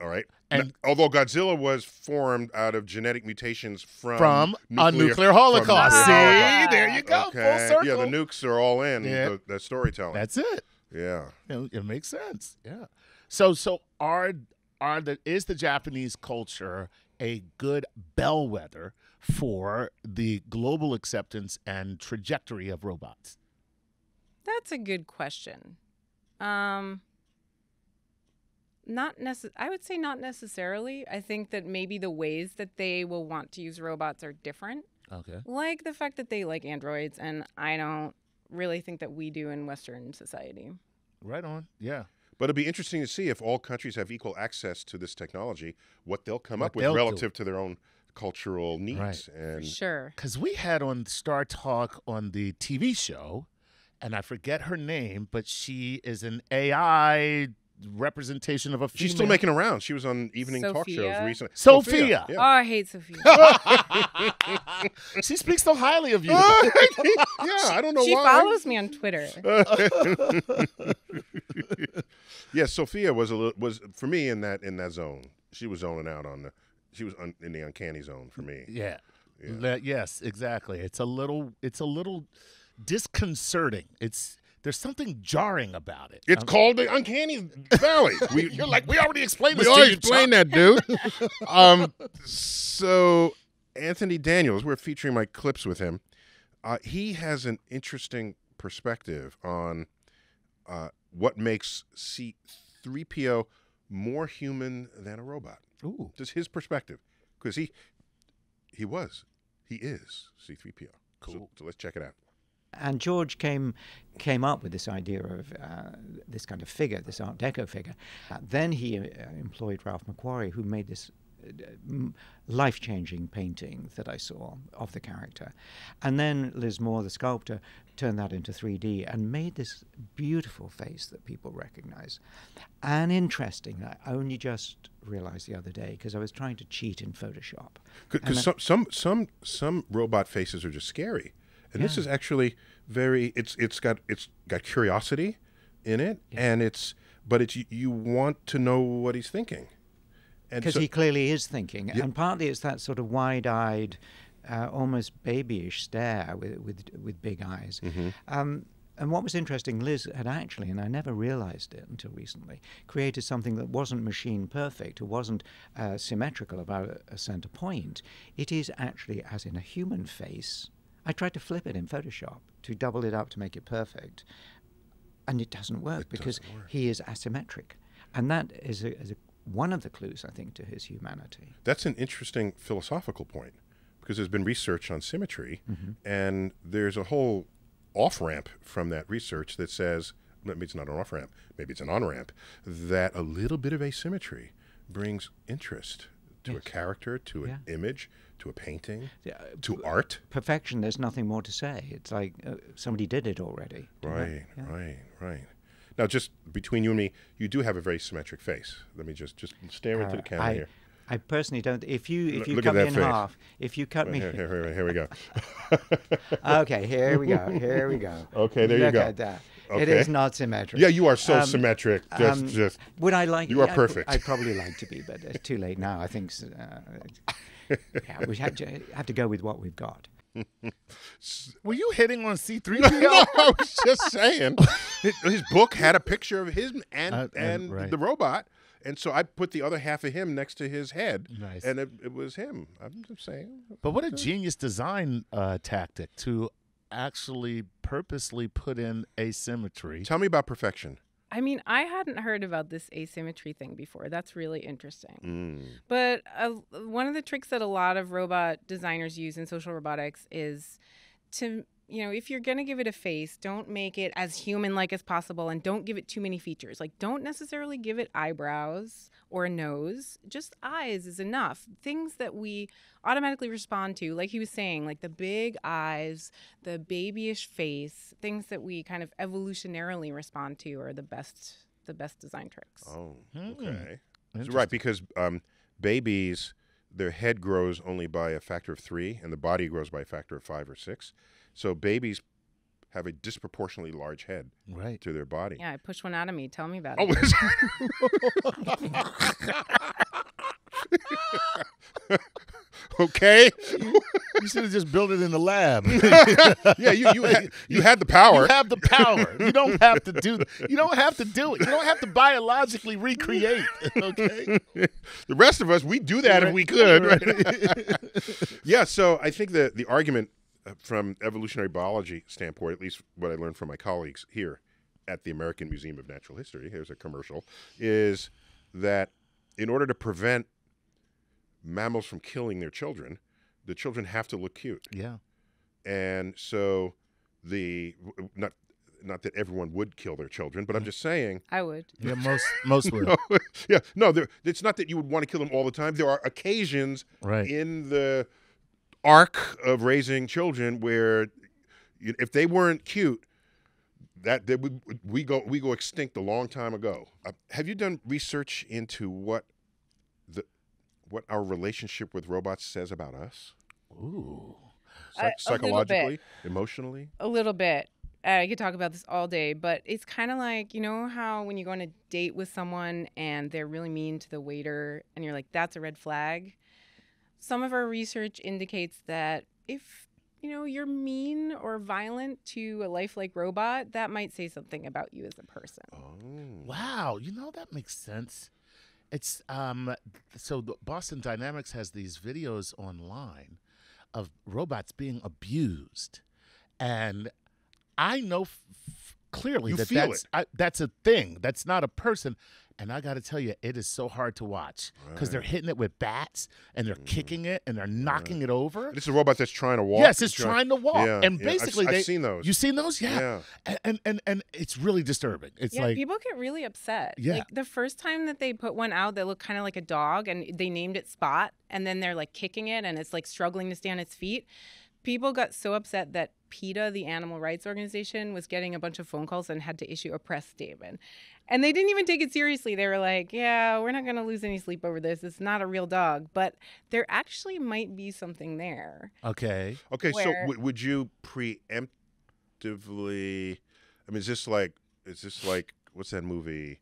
All right. And now, although Godzilla was formed out of genetic mutations from from nuclear, a nuclear holocaust. From nuclear See, holocaust. There you go. Okay. Full circle. Yeah, the nukes are all in yeah. the, the storytelling. That's it. Yeah. It, it makes sense. Yeah. So, so our Are the, is the Japanese culture a good bellwether for the global acceptance and trajectory of robots? That's a good question. Um, not necess- I would say not necessarily. I think that maybe the ways that they will want to use robots are different. Okay. Like the fact that they like androids, and I don't really think that we do in Western society. Right on. Yeah. But it'd be interesting to see if all countries have equal access to this technology, what they'll come what up they'll with relative do. to their own cultural needs. Right. And sure. Because we had on StarTalk on the T V show, and I forget her name, but she is an A I representation of a female. She's still making around. She was on evening Sophia? talk shows recently. Sophia. Sophia. Yeah. Oh, I hate Sophia. She speaks so highly of you. Yeah, I don't know she why. She follows me on Twitter. Yeah, Sophia was a little, was for me in that in that zone. She was zoning out on the. She was un, in the uncanny zone for me. Yeah. yeah. Le, yes, exactly. It's a little. It's a little disconcerting. It's. There's something jarring about it. It's um, called the uncanny valley. We, you're like, we already explained this. We already explained that, dude. um, so Anthony Daniels, we're featuring my clips with him. Uh, he has an interesting perspective on uh, what makes C three P O more human than a robot. Ooh, just his perspective, because he he was, he is C three P O. Cool. So, so let's check it out. And George came came up with this idea of uh, this kind of figure, this Art Deco figure. Uh, then he uh, employed Ralph McQuarrie, who made this uh, life-changing painting that I saw of the character. And then Liz Moore, the sculptor, turned that into three D and made this beautiful face that people recognize. And interesting, I only just realized the other day, because I was trying to cheat in Photoshop. Because some, some, some, some robot faces are just scary. And yeah. This is actually very. It's it's got it's got curiosity in it, yeah. and it's but it's you, you want to know what he's thinking, because so, he clearly is thinking, yeah. and partly it's that sort of wide-eyed, uh, almost babyish stare with with with big eyes. Mm-hmm. um, and what was interesting, Liz had actually, and I never realized it until recently, created something that wasn't machine perfect, or wasn't uh, symmetrical about a, a center point. It is actually, as in a human face. I tried to flip it in Photoshop to double it up to make it perfect, and it doesn't work it because doesn't work. He is asymmetric, and that is, a, is a, one of the clues, I think, to his humanity. That's an interesting philosophical point, because there's been research on symmetry, mm-hmm. and there's a whole off-ramp from that research that says, maybe it's not an off-ramp, maybe it's an on-ramp, that a little bit of asymmetry brings interest to yes. a character, to an yeah. image, to a painting, yeah, to art. Perfection, there's nothing more to say. It's like uh, somebody did it already. Right, yeah. right, right. Now, just between you and me, you do have a very symmetric face. Let me just, just stare uh, into the camera I, here. I personally don't. If you, if L you cut me in face. half, if you cut well, me. Here, here, here, here we go. Okay, here we go, here we go. Okay, there Look you go. Look at that. Okay. It is not symmetric. Yeah, you are so um, symmetric. Just, um, just. Would I like? You are yeah, perfect. I'd probably like to be, but it's too late now. I think. Uh, yeah, we have to have to go with what we've got. Were you hitting on C three P O? No, I was just saying. his, his book had a picture of him and uh, and right. the robot, and so I put the other half of him next to his head. Nice. And it, it was him. I'm just saying. But what a genius design uh, tactic to. Actually purposely put in asymmetry. Tell me about perfection. I mean, I hadn't heard about this asymmetry thing before. That's really interesting. Mm. But uh, one of the tricks that a lot of robot designers use in social robotics is to, you know, if you're going to give it a face, don't make it as human-like as possible, and don't give it too many features. Like, don't necessarily give it eyebrows or a nose. Just eyes is enough. Things that we automatically respond to, like he was saying, like the big eyes, the babyish face, things that we kind of evolutionarily respond to are the best the best design tricks. Oh, okay. Mm. Right, because um, babies, their head grows only by a factor of three, and the body grows by a factor of five or six. So babies have a disproportionately large head right. to their body. Yeah, I pushed one out of me. Tell me about oh, it. Okay. You, you should have just built it in the lab. Yeah, you you had, you had the power. You have the power. You don't have to do you don't have to do it. You don't have to biologically recreate. Okay. The rest of us, we do that right. if we could. Right? Yeah, so I think the the argument from evolutionary biology standpoint, at least what I learned from my colleagues here at the American Museum of Natural History, here's a commercial, is that in order to prevent mammals from killing their children, the children have to look cute. Yeah. And so the not not that everyone would kill their children, but I'm just saying I would. Yeah, most most would. No, yeah, no, there, it's not that you would want to kill them all the time. There are occasions right. in the arc of raising children where if they weren't cute, that they would, we go we go extinct a long time ago. Uh, have you done research into what the what our relationship with robots says about us? Ooh. Psych psychologically, a emotionally? A little bit. Uh, I could talk about this all day, but it's kind of like, you know how when you go on a date with someone and they're really mean to the waiter and you're like, that's a red flag? Some of our research indicates that if, you know, you're mean or violent to a lifelike robot, that might say something about you as a person. Oh. Wow. You know, that makes sense. It's um, so Boston Dynamics has these videos online of robots being abused, and I know f clearly you that that's I, that's a thing. That's not a person, and I got to tell you, it is so hard to watch because right. they're hitting it with bats and they're mm. kicking it and they're knocking right. it over. This is a robot that's trying to walk. Yes, it's trying, trying to walk, yeah, and yeah. basically, I've, they, I've seen those. You've seen those, yeah. yeah. And, and and and it's really disturbing. It's yeah, like people get really upset. Yeah, like, the first time that they put one out that looked kind of like a dog, and they named it Spot. And then they're like kicking it and it's like struggling to stay on its feet. People got so upset that PETA, the animal rights organization, was getting a bunch of phone calls and had to issue a press statement. And they didn't even take it seriously. They were like, yeah, we're not going to lose any sleep over this. It's not a real dog. But there actually might be something there. Okay. Okay, so w would you preemptively, I mean, is this like, is this like, what's that movie?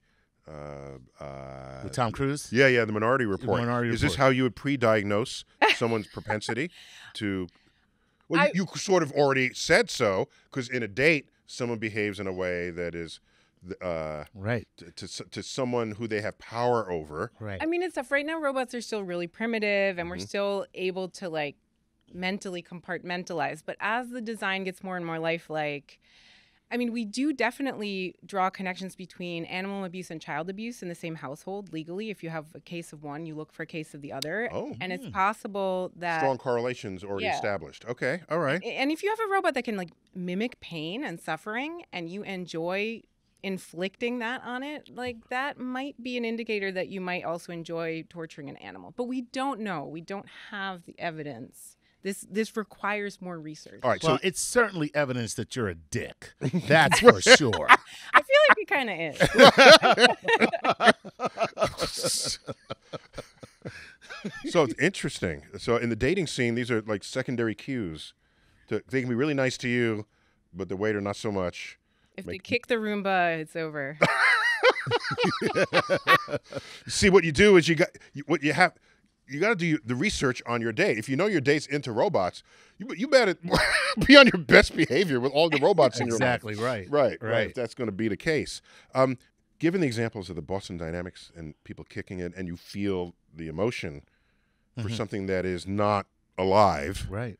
Uh, uh, With Tom Cruise? Yeah, yeah, the Minority Report. The Minority Is Report. This how you would pre-diagnose someone's propensity to... Well, I, you sort of already said so, because in a date, someone behaves in a way that is... Uh, right. To, to, to someone who they have power over. Right. I mean, it's tough. Right now, robots are still really primitive, and mm-hmm. we're still able to, like, mentally compartmentalize. But as the design gets more and more lifelike... I mean, we do definitely draw connections between animal abuse and child abuse in the same household legally. If you have a case of one, you look for a case of the other. Oh, and hmm. it's possible that... Strong correlations already yeah. established. Okay, all right. And if you have a robot that can like mimic pain and suffering and you enjoy inflicting that on it, like that might be an indicator that you might also enjoy torturing an animal. But we don't know. We don't have the evidence. This this requires more research. All right, well, so it's certainly evidence that you're a dick. That's for sure. I feel like you kind of is. So it's interesting. So in the dating scene, these are like secondary cues. To, they can be really nice to you, but the waiter not so much. If Make they kick the Roomba, it's over. See, what you do is you got you, what you have. You got to do the research on your date. If you know your date's into robots, you you better be on your best behavior with all the robots in your life. Exactly, right. Right, right. right. If that's going to be the case. Um, given the examples of the Boston Dynamics and people kicking it, and you feel the emotion for mm-hmm. something that is not alive. Right.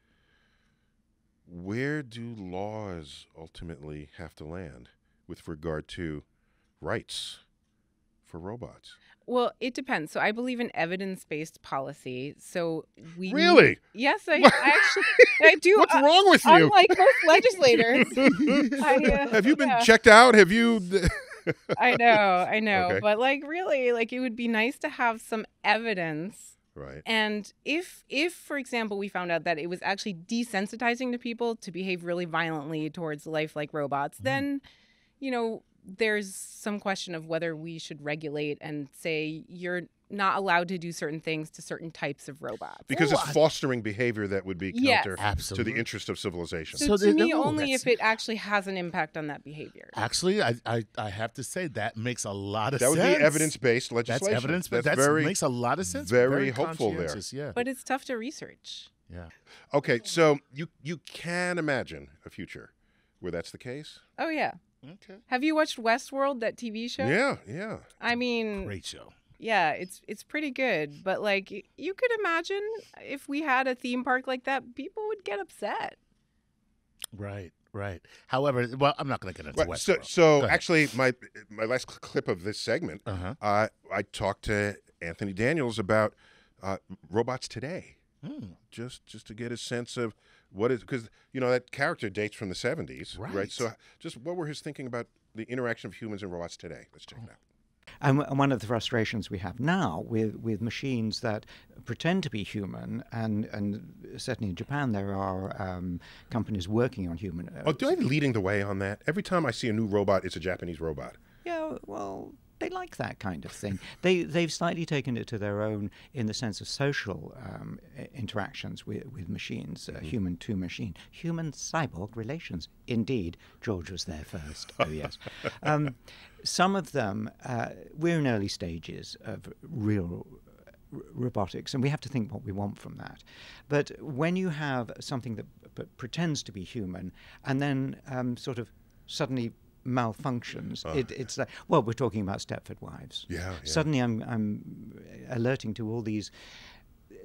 Where do laws ultimately have to land with regard to rights for robots? Well, it depends. So I believe in evidence-based policy. So we really need, yes, I, I actually I do. What's uh, wrong with you? Unlike most legislators, I, uh, have you been yeah. checked out? Have you? I know, I know, okay. But like really, like it would be nice to have some evidence, right? And if if for example we found out that it was actually desensitizing to people to behave really violently towards lifelike robots, mm. then you know. There's some question of whether we should regulate and say you're not allowed to do certain things to certain types of robots. Because Ooh, it's fostering behavior that would be counter yes. to the interest of civilization. So, so to me, only if it actually has an impact on that behavior. Actually, I, I, I have to say that makes a lot of that sense. That would be evidence-based legislation. That's evidence-based. That makes a lot of sense. Very, very hopeful there. Yeah. But it's tough to research. Yeah. Okay, so you, you can imagine a future where that's the case? Oh, yeah. Okay. Have you watched Westworld, that T V show? Yeah, yeah. I mean, great show. Yeah, it's it's pretty good, but like you could imagine if we had a theme park like that, people would get upset. Right, right. However, well, I'm not going to get into well, Westworld. So, so actually, my my last clip of this segment, uh-huh. uh, I talked to Anthony Daniels about uh, robots today. Mm. just just to get a sense of what is, because you know that character dates from the seventies, right? right? So just what were his thinking about the interaction of humans and robots today? Let's check it out. And one of the frustrations we have now with, with machines that pretend to be human, and, and certainly in Japan there are um, companies working on human. Oh, do I be leading the way on that? Every time I see a new robot, it's a Japanese robot. Yeah, well, they like that kind of thing. they, they've slightly taken it to their own in the sense of social um, interactions with, with machines, uh, mm-hmm. human to machine. Human-cyborg relations. Indeed, George was there first. Oh, yes. Um, some of them, uh, we're in early stages of real robotics, and we have to think what we want from that. But when you have something that p pretends to be human and then um, sort of suddenly malfunctions. Uh, it, it's like, well, we're talking about Stepford Wives. Yeah, yeah. Suddenly I'm, I'm alerting to all these.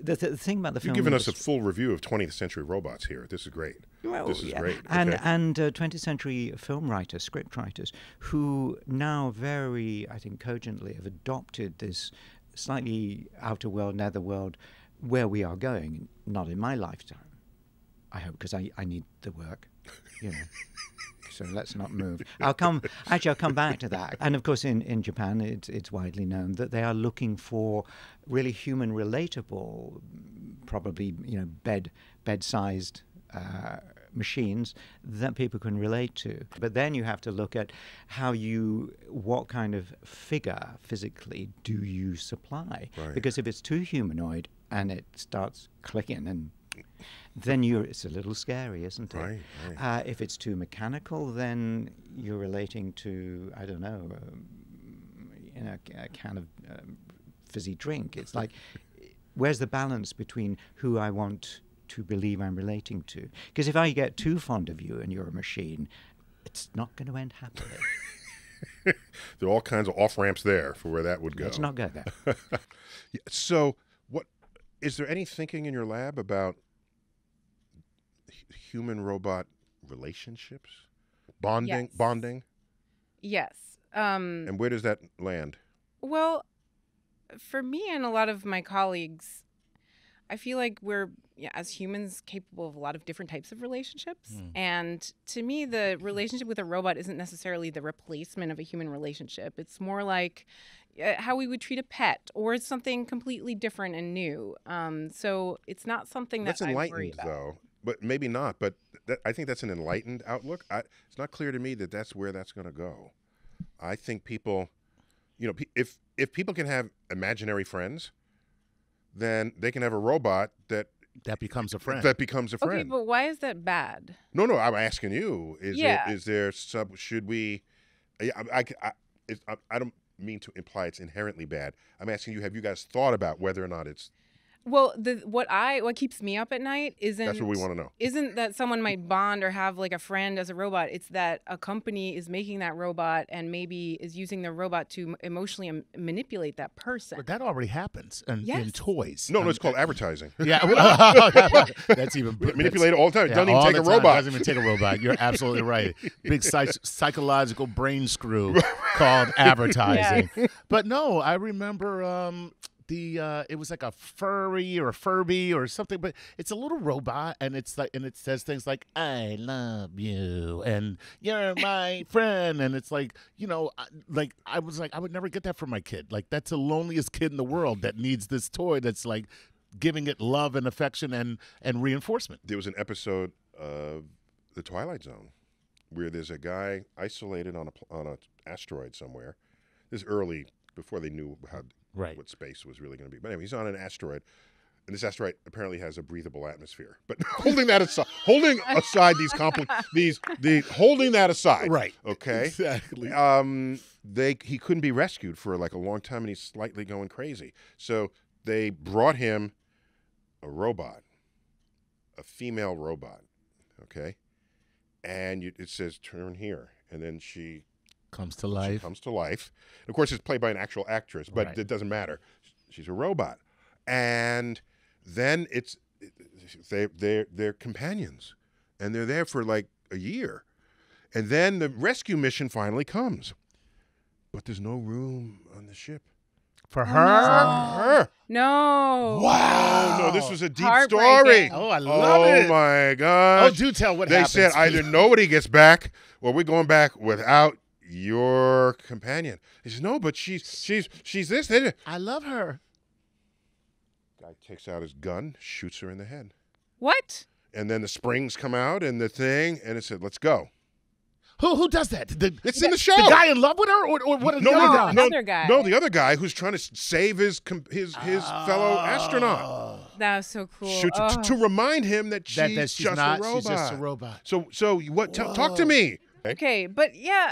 The, th the thing about the film. You've given us a full review of twentieth century robots here. This is great. Well, this is yeah. great. And, okay. and uh, twentieth century film writers, script writers, who now very, I think, cogently have adopted this slightly outer world, nether world, where we are going, not in my lifetime, I hope, because I, I need the work, you know. So let's not move. I'll come. Actually, I'll come back to that. And of course, in in Japan, it's it's widely known that they are looking for really human, relatable, probably you know bed bed sized uh, machines that people can relate to. But then you have to look at how you, what kind of figure physically do you supply? Right. Because if it's too humanoid and it starts clicking and then you're, it's a little scary, isn't it? Right, right. Uh, if it's too mechanical, then you're relating to, I don't know, um, you know a, a can of um, fizzy drink. It's like, where's the balance between who I want to believe I'm relating to? Because if I get too fond of you and you're a machine, it's not going to end happily. There are all kinds of off-ramps there for where that would go. Let's not go there. Yeah, so what, is there any thinking in your lab about human-robot relationships, bonding, yes. bonding. Yes. Um, and where does that land? Well, for me and a lot of my colleagues, I feel like we're yeah, as humans capable of a lot of different types of relationships. Mm. And to me, the relationship with a robot isn't necessarily the replacement of a human relationship. It's more like how we would treat a pet, or it's something completely different and new. Um, so it's not something that I worry about. That's enlightened, though. But maybe not. But that, I think that's an enlightened outlook. I, it's not clear to me that that's where that's going to go. I think people, you know, if if people can have imaginary friends, then they can have a robot that that becomes a friend. That becomes a friend. Okay, but why is that bad? No, no. I'm asking you. Is yeah. there, is there some? Should we? Yeah. I I, I I don't mean to imply it's inherently bad. I'm asking you. Have you guys thought about whether or not it's? Well, the, what I what keeps me up at night isn't that's what we want to know. Isn't that someone might bond or have like a friend as a robot? It's that a company is making that robot and maybe is using the robot to emotionally manipulate that person. But that already happens in, yes. in toys. No, no, it's um, called advertising. Yeah, that's even manipulate all the time. It yeah, doesn't even take a time. robot. It doesn't even take a robot. You're absolutely right. Big psych psychological brain screw called advertising. Yes. But no, I remember. Um, The uh, it was like a furry or a Furby or something, but it's a little robot, and it's like, and it says things like "I love you" and "You're my friend," and it's like, you know, like I was like I would never get that from my kid. Like that's the loneliest kid in the world that needs this toy that's like giving it love and affection and and reinforcement. There was an episode of The Twilight Zone where there's a guy isolated on a on an asteroid somewhere. This is early before they knew how. Right. What space was really going to be. But anyway, he's on an asteroid, and this asteroid apparently has a breathable atmosphere. But holding that aside, holding aside these compli- these the holding that aside, right? Okay, exactly. Um, they he couldn't be rescued for like a long time, and he's slightly going crazy. So they brought him a robot, a female robot. Okay, and you, it says turn here, and then she. Comes to life. She comes to life. Of course, it's played by an actual actress, but right. it doesn't matter. She's a robot, and then it's they they're they're companions, and they're there for like a year, and then the rescue mission finally comes, but there's no room on the ship. For her? Oh, no. For her. No. Wow. Oh, no, this was a deep story. Oh, I love oh, it. Oh, my gosh. Oh, do tell what happened. They happens, said either nobody gets back or we're going back without your companion. He says, no, but she's she's she's this. Isn't it? I love her. Guy takes out his gun, shoots her in the head. What? And then the springs come out and the thing, and it said, let's go. Who who does that? The, it's in the show. The guy in love with her, or or what? No, the other guy? No, other guy. No, the other guy who's trying to save his his his oh. fellow astronaut. That was so cool. Shoot, oh. to, to remind him that she's, that, that she's just not, a robot. She's just a robot. So so what? Talk to me. Okay, but yeah,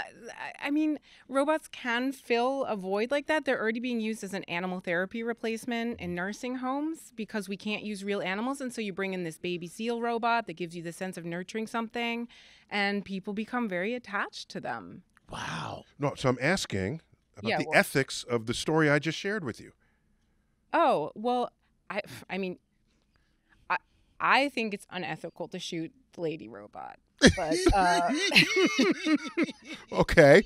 I mean, robots can fill a void like that. They're already being used as an animal therapy replacement in nursing homes because we can't use real animals. And so you bring in this baby seal robot that gives you the sense of nurturing something, and people become very attached to them. Wow. No, so I'm asking about yeah, the well, ethics of the story I just shared with you. Oh, well, I, I mean, I, I think it's unethical to shoot the lady robot. But, uh, okay,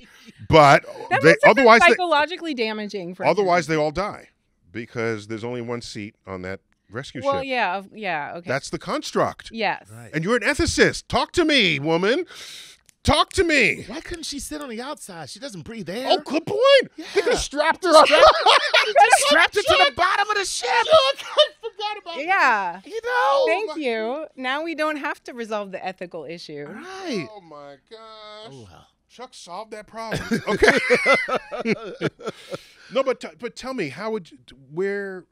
but that they, otherwise psychologically they, damaging. For otherwise, them. They all die because there's only one seat on that rescue well, ship. Well, yeah, yeah, okay. That's the construct. Yes, right. And you're an ethicist. Talk to me, woman. Talk to me. Why couldn't she sit on the outside? She doesn't breathe air. Oh, good point. Yeah. They could have strapped her up. strapped her to the bottom of the ship. Chuck, I forgot about yeah. that. You know. Thank you. Now we don't have to resolve the ethical issue. All right. Oh, my gosh. Oh, wow. Chuck solved that problem. Okay. no, but, but tell me, how would you, where...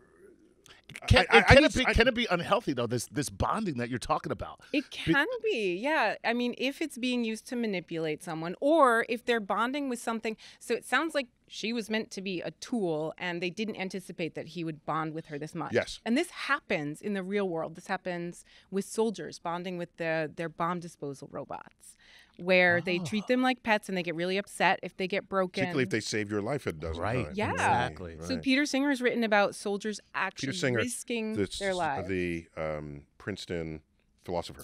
Can, I, I, can, I just, it be, I, can it be unhealthy, though, this this bonding that you're talking about? It can be, be, yeah. I mean, if it's being used to manipulate someone or if they're bonding with something. So it sounds like she was meant to be a tool, and they didn't anticipate that he would bond with her this much. Yes. And this happens in the real world. This happens with soldiers bonding with the, their bomb disposal robots, where oh. they treat them like pets and they get really upset if they get broken. Particularly if they save your life a dozen right. times. Yeah. Exactly. Right. So Peter Singer has written about soldiers actually Peter Singer, risking the, their lives. The um, Princeton philosopher.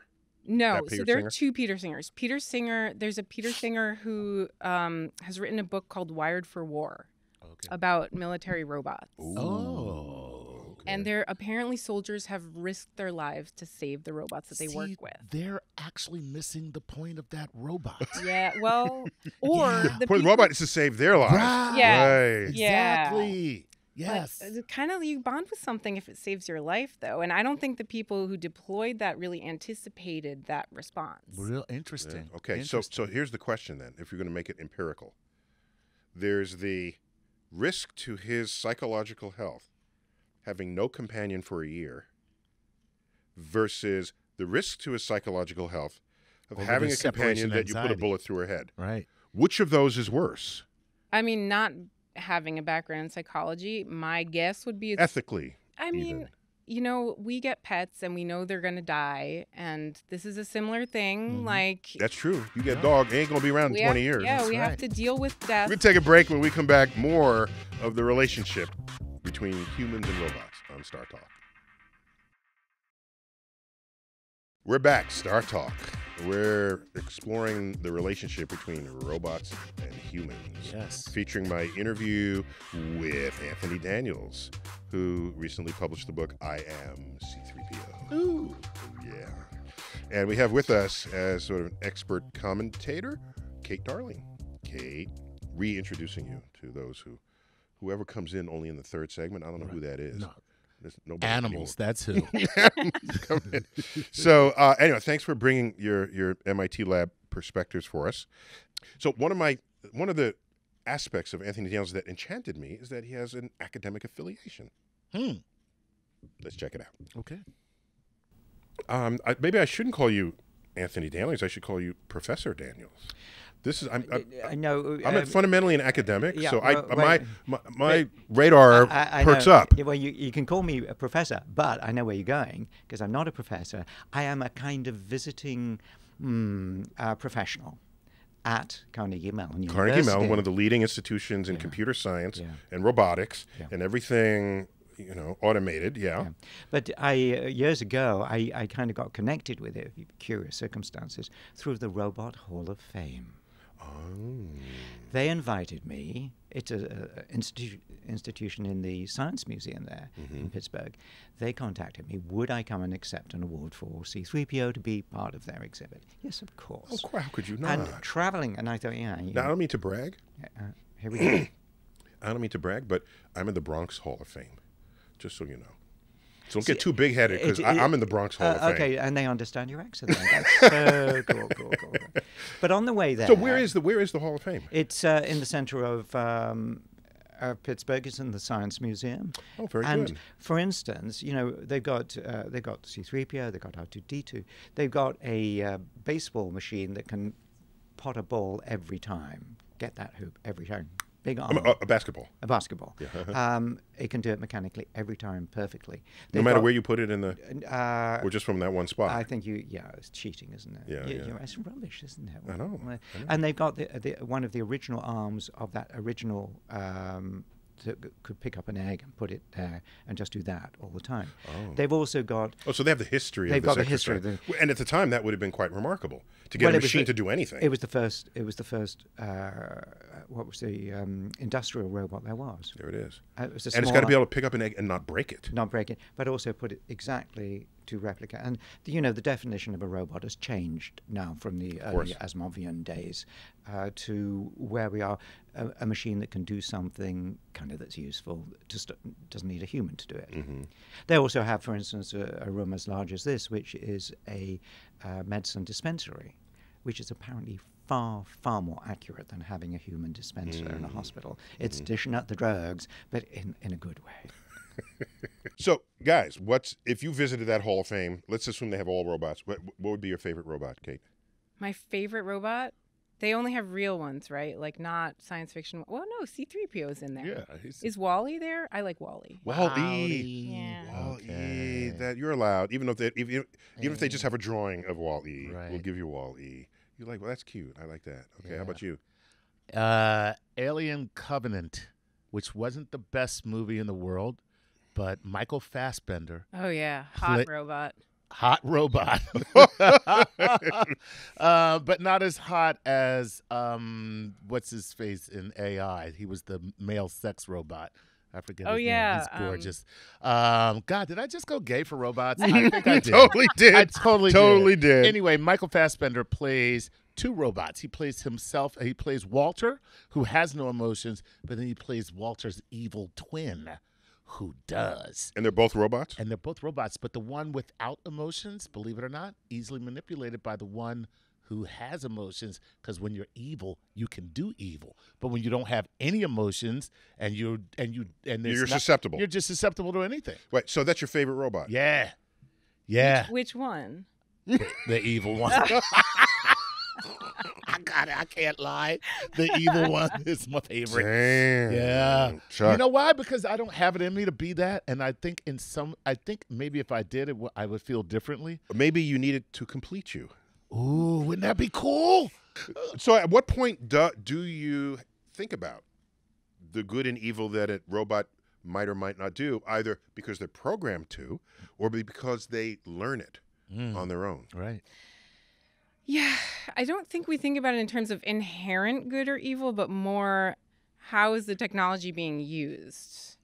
No, so there Singer? are two Peter Singers. Peter Singer, there's a Peter Singer who um, has written a book called Wired for War okay. about military robots. Ooh. Oh. Okay. And they're, apparently soldiers have risked their lives to save the robots that they See, work with. They're actually missing the point of that robot. Yeah, well, or yeah. the, the point of the robot is to save their lives. Right. Yeah, right. Exactly. Yeah. Yes. But kind of you bond with something if it saves your life, though. And I don't think the people who deployed that really anticipated that response. Real interesting. Yeah. Okay, interesting. so so here's the question then, if you're going to make it empirical. There's the risk to his psychological health having no companion for a year versus the risk to his psychological health of Over having a companion that anxiety. you put a bullet through her head. Right. Which of those is worse? I mean, not... having a background in psychology, my guess would be... Ethically. I mean, even. you know, we get pets and we know they're going to die. And this is a similar thing. Mm-hmm. Like... That's true. You get a dog, they ain't going to be around in twenty years. Yeah, That's we right. have to deal with death. We'll take a break. When we come back, more of the relationship between humans and robots on Star Talk. We're back, Star Talk. We're exploring the relationship between robots and humans. Yes. Featuring my interview with Anthony Daniels, who recently published the book, I Am C three P O. Ooh. Yeah. And we have with us, as sort of an expert commentator, Kate Darling. Kate, reintroducing you to those who, whoever comes in only in the third segment, I don't know right. who that is. No. Animals, that's who. so uh, anyway, thanks for bringing your your M I T Lab perspectives for us. So one of my one of the aspects of Anthony Daniels that enchanted me is that he has an academic affiliation. Hmm. Let's check it out. Okay. Um, I, maybe I shouldn't call you Anthony Daniels. I should call you Professor Daniels. This is I'm, I'm, I know I'm uh, fundamentally an academic, yeah, so I well, my my, my wait, radar I, I perks know. up. Well, you, you can call me a professor, but I know where you're going because I'm not a professor. I am a kind of visiting mm, uh, professional at Carnegie Mellon University. Carnegie Mellon, one of the leading institutions in yeah. computer science yeah. and robotics yeah. and everything. You know, automated, yeah. yeah. But I uh, years ago, I, I kind of got connected with it, curious circumstances, through the Robot Hall of Fame. Oh. They invited me. It's an institu institution in the Science Museum there mm-hmm. in Pittsburgh. They contacted me. Would I come and accept an award for C three P O to be part of their exhibit? Yes, of course. Oh, how could you not? And traveling, and I thought, yeah. You now, I don't mean to brag. Uh, here we go. I don't mean to brag, but I'm in the Bronx Hall of Fame, just so you know. So don't See, get too big-headed, because I'm in the Bronx Hall uh, of Fame. Okay, and they understand your accident. That's so cool, cool, cool. But on the way there... So where is the, where is the Hall of Fame? It's uh, in the center of um, uh, Pittsburgh. It's in the Science Museum. Oh, very and good. And, for instance, you know, they've got, uh, they've got C three P O, they've got R two D two. They've got a uh, baseball machine that can pot a ball every time. Get that hoop every time. Big arm. A, a basketball. A basketball. Yeah, uh -huh. um, it can do it mechanically every time perfectly. They've no matter got, where you put it in the, uh, or just from that one spot. I think you, yeah, it's cheating, isn't it? Yeah, you, yeah. You're, it's rubbish, isn't it? I know. I know. And they've got the, the, one of the original arms of that original, um, that could pick up an egg and put it there and just do that all the time. Oh. They've also got... Oh, so they have the history they've of They've got the history. Of the, and at the time, that would have been quite remarkable, to get well, a machine the, to do anything. It was the first, it was the first uh, what was the um, industrial robot there was. There it is. Uh, it was and it's got to be able to pick up an egg and not break it. Not break it, but also put it exactly to replicate. And, the, you know, the definition of a robot has changed now from the early Asimovian days uh, to where we are. A, a machine that can do something kind of that's useful, just doesn't need a human to do it. Mm-hmm. They also have, for instance, a, a room as large as this, which is a uh, medicine dispensary, which is apparently far, far more accurate than having a human dispenser mm-hmm. in a hospital. It's mm-hmm. dishing out the drugs, but in, in a good way. So, guys, what's if you visited that Hall of Fame, let's assume they have all robots. What, what would be your favorite robot, Kate? My favorite robot? They only have real ones, right? Like not science fiction. Well, no, C three P O is in there. Yeah, he's... Is Wall-E there? I like Wall-E. Wall-E. Yeah. Wall-E. Okay. That you're allowed, even if they if, even yeah. if they just have a drawing of Wall-E, right. We'll give you Wall-E. You're like, well, that's cute. I like that. Okay, yeah. How about you? Uh, Alien Covenant, which wasn't the best movie in the world, but Michael Fassbender. Oh yeah, hot robot. Hot robot, uh, but not as hot as um, what's his face in A I. He was the male sex robot. I forget. Oh his yeah, name. He's gorgeous. Um, um, God, did I just go gay for robots? I think I did. Totally did. I totally, totally did. did. Anyway, Michael Fassbender plays two robots. He plays himself. He plays Walter, who has no emotions, but then he plays Walter's evil twin. Who does. And they're both robots? And they're both robots, but the one without emotions, believe it or not, easily manipulated by the one who has emotions, because when you're evil, you can do evil. But when you don't have any emotions and you're and you and there's you're not, susceptible. You're just susceptible to anything. Wait, so that's your favorite robot? Yeah. Yeah. Which, which one? The, the evil one. I got it. I can't lie. The evil one is my favorite. Damn, yeah. Chuck. You know why? Because I don't have it in me to be that, and I think in some, I think maybe if I did, it w I would feel differently. Maybe you needed to complete you. Ooh, wouldn't that be cool? So, at what point do, do you think about the good and evil that a robot might or might not do, either because they're programmed to, or because they learn it mm. on their own? Right. Yeah, I don't think we think about it in terms of inherent good or evil, but more how is the technology being used?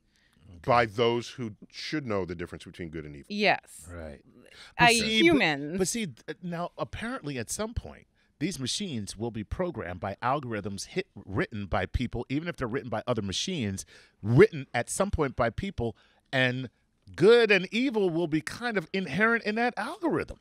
Okay. By those who should know the difference between good and evil. Yes. Right. But I, see, humans. But, but see, now apparently at some point, these machines will be programmed by algorithms hit, written by people, even if they're written by other machines, written at some point by people, and good and evil will be kind of inherent in that algorithm.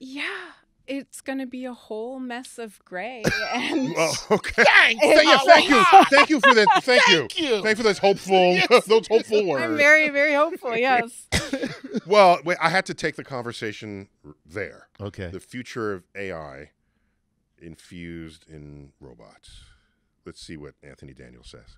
Yeah, it's going to be a whole mess of gray. And well, okay. Thank, thank, thank you, thank you for that. Thank, thank you. you, thank you for those hopeful, yes. those hopeful words. I'm very, very hopeful. Yes. Well, wait, I had to take the conversation there. Okay. The future of A I infused in robots. Let's see what Anthony Daniels says.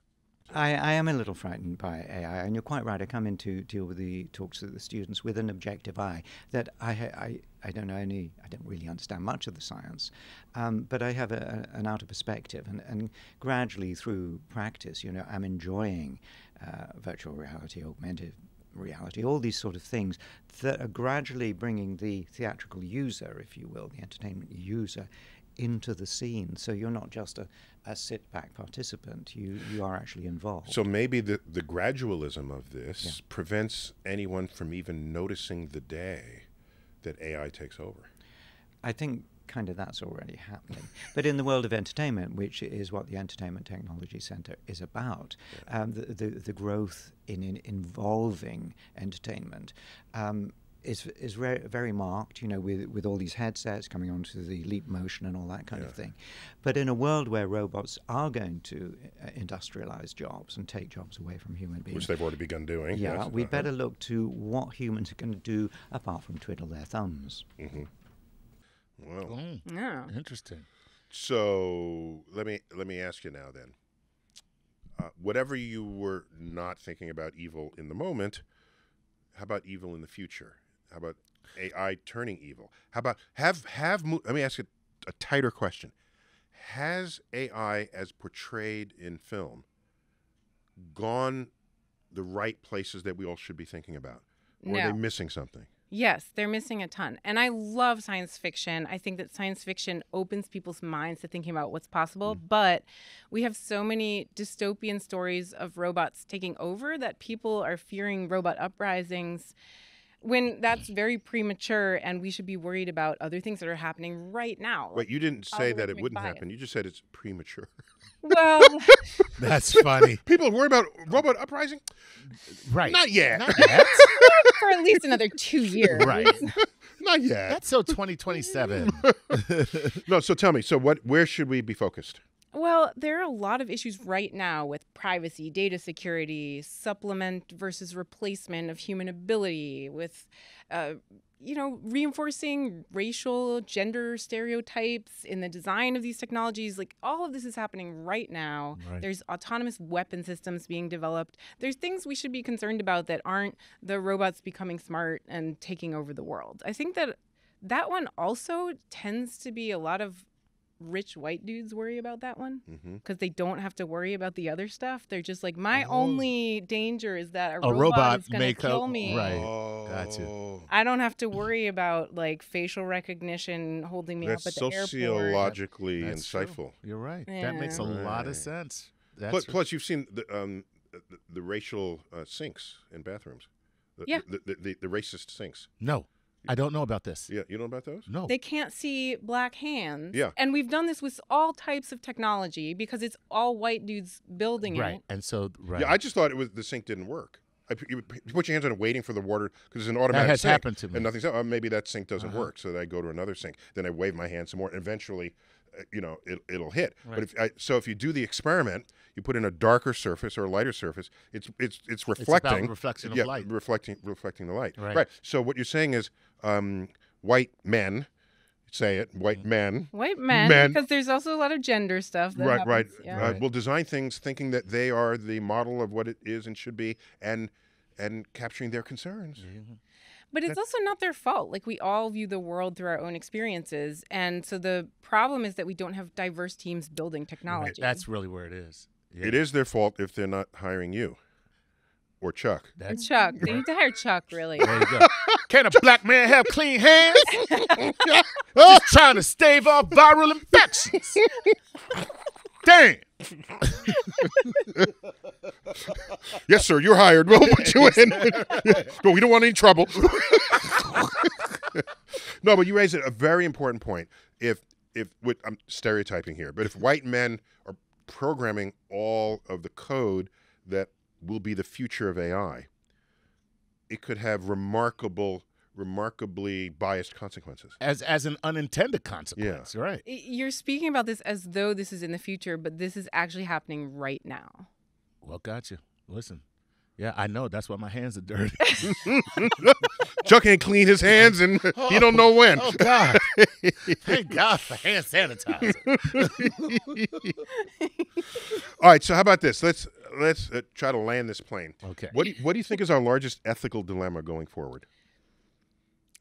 I, I am a little frightened by A I, and you're quite right. I come in to deal with the talks of the students with an objective eye that I I, I don't know any, I don't really understand much of the science, um, but I have a, an outer perspective, and, and gradually through practice, you know, I'm enjoying uh, virtual reality, augmented reality, all these sort of things that are gradually bringing the theatrical user, if you will, the entertainment user, into the scene. So you're not just a, a sit-back participant. You, you are actually involved. So maybe the, the gradualism of this yeah. prevents anyone from even noticing the day that A I takes over. I think kind of that's already happening. But in the world of entertainment, which is what the Entertainment Technology Center is about, yeah. um, the, the, the growth in, in involving entertainment um, is, is very marked, you know, with, with all these headsets coming onto the Leap Motion and all that kind yeah. of thing. But in a world where robots are going to uh, industrialize jobs and take jobs away from human beings. Which they've already begun doing. Yeah, yes. we'd uh-huh. better look to what humans are going to do apart from twiddle their thumbs. Mm-hmm. Wow. Mm. Yeah. Interesting. So let me let me ask you now then. Uh, whatever you were not thinking about evil in the moment, how about evil in the future? How about A I turning evil? How about have have let me ask you a tighter question. Has A I as portrayed in film gone the right places that we all should be thinking about? Or no. Are they missing something? Yes, they're missing a ton. And I love science fiction. I think that science fiction opens people's minds to thinking about what's possible. Mm. But we have so many dystopian stories of robots taking over that people are fearing robot uprisings when that's very premature, and we should be worried about other things that are happening right now. But you didn't say that it wouldn't happen. You just said it's premature. Well, that's funny. People worry about robot uprising? Right. Not yet. Not yet. For at least another two years. Right. Not yet. That's so twenty twenty-seven. No, so tell me, so what, where should we be focused? Well, there are a lot of issues right now with privacy, data security, supplement versus replacement of human ability, with, uh, you know, reinforcing racial, gender stereotypes in the design of these technologies. Like, all of this is happening right now. Right. There's autonomous weapon systems being developed. There's things we should be concerned about that aren't the robots becoming smart and taking over the world. I think that that one also tends to be a lot of rich white dudes worry about that one because mm-hmm. they don't have to worry about the other stuff. They're just like, my oh. only danger is that a, a robot, robot is going to kill me. Right. Oh. Gotcha. I don't have to worry about like facial recognition holding me That's up at the airport. That's sociologically insightful. True. You're right. Yeah. That makes a right. lot of sense. That's plus, plus, you've seen the, um, the, the racial uh, sinks in bathrooms. The, yeah. The, the, the, the racist sinks. No. I don't know about this. Yeah, you know about those? No. They can't see black hands. Yeah. And we've done this with all types of technology because it's all white dudes building right. it. Right. And so, right. Yeah, I just thought it was the sink didn't work. I, you put your hands on it waiting for the water because it's an automatic sink. That has sink happened to me. And nothing's oh, maybe that sink doesn't uh-huh. work, so then I go to another sink. Then I wave my hand some more, and eventually, uh, you know, it, it'll hit. Right. But if I, so if you do the experiment, you put in a darker surface or a lighter surface. It's it's it's reflecting. It's about reflection yeah, of light. Reflecting reflecting the light. Right. right. So what you're saying is, um, white men. Say it, white men. White men, men, because there's also a lot of gender stuff. That right, happens. right. Yeah. Uh, we'll design things thinking that they are the model of what it is and should be, and and capturing their concerns. Mm-hmm. But it's That's also not their fault. Like, we all view the world through our own experiences, and so the problem is that we don't have diverse teams building technology. Right. That's really where it is. Yeah. It is their fault if they're not hiring you. Or Chuck. That's Chuck. They need to hire Chuck, really. There you go. Can a Chuck. black man have clean hands? Just trying to stave off viral infections. Damn. Yes, sir, you're hired. We'll put you in. But we don't want any trouble. No, but you raised a very important point. If, if with, I'm stereotyping here, but if white men are programming all of the code that will be the future of A I, it could have remarkable, remarkably biased consequences. As as an unintended consequence, yeah. right. You're speaking about this as though this is in the future, but this is actually happening right now. Well, gotcha. Listen, yeah, I know. That's why my hands are dirty. Chuck ain't cleaned his hands, and oh, he don't know when. Oh, God. Thank God for hand sanitizer. All right, so how about this? Let's... Let's uh, try to land this plane. Okay. What do, you, what do you think is our largest ethical dilemma going forward?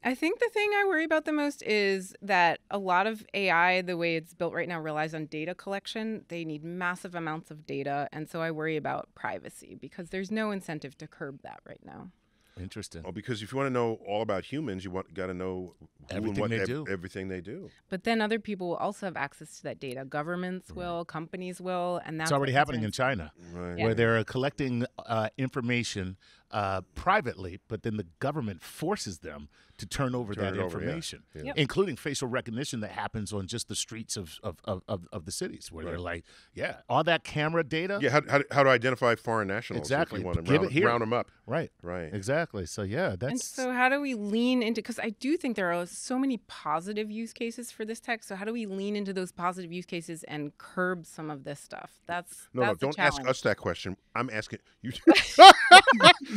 I think the thing I worry about the most is that a lot of A I, the way it's built right now, relies on data collection. They need massive amounts of data, and so I worry about privacy because there's no incentive to curb that right now. Interesting. Well, because if you want to know all about humans, you want got to know everything what, they ev do. Everything they do. But then other people will also have access to that data. Governments right. will, companies will, and that's it's already happening in China, right. yeah. where they're collecting uh, information uh, privately, but then the government forces them to turn over turn that over, information, yeah. Yeah. Yep. including facial recognition that happens on just the streets of of of, of the cities, where right. they're like, yeah, all that camera data. Yeah, how, how, how to identify foreign nationals? Exactly, if you want them. Give round, it here. round them up. Right, right, exactly. So yeah, that's. And so how do we lean into? Because I do think there are so many positive use cases for this tech. So how do we lean into those positive use cases and curb some of this stuff? That's no, that's no. Don't challenge. Ask us that question. I'm asking you.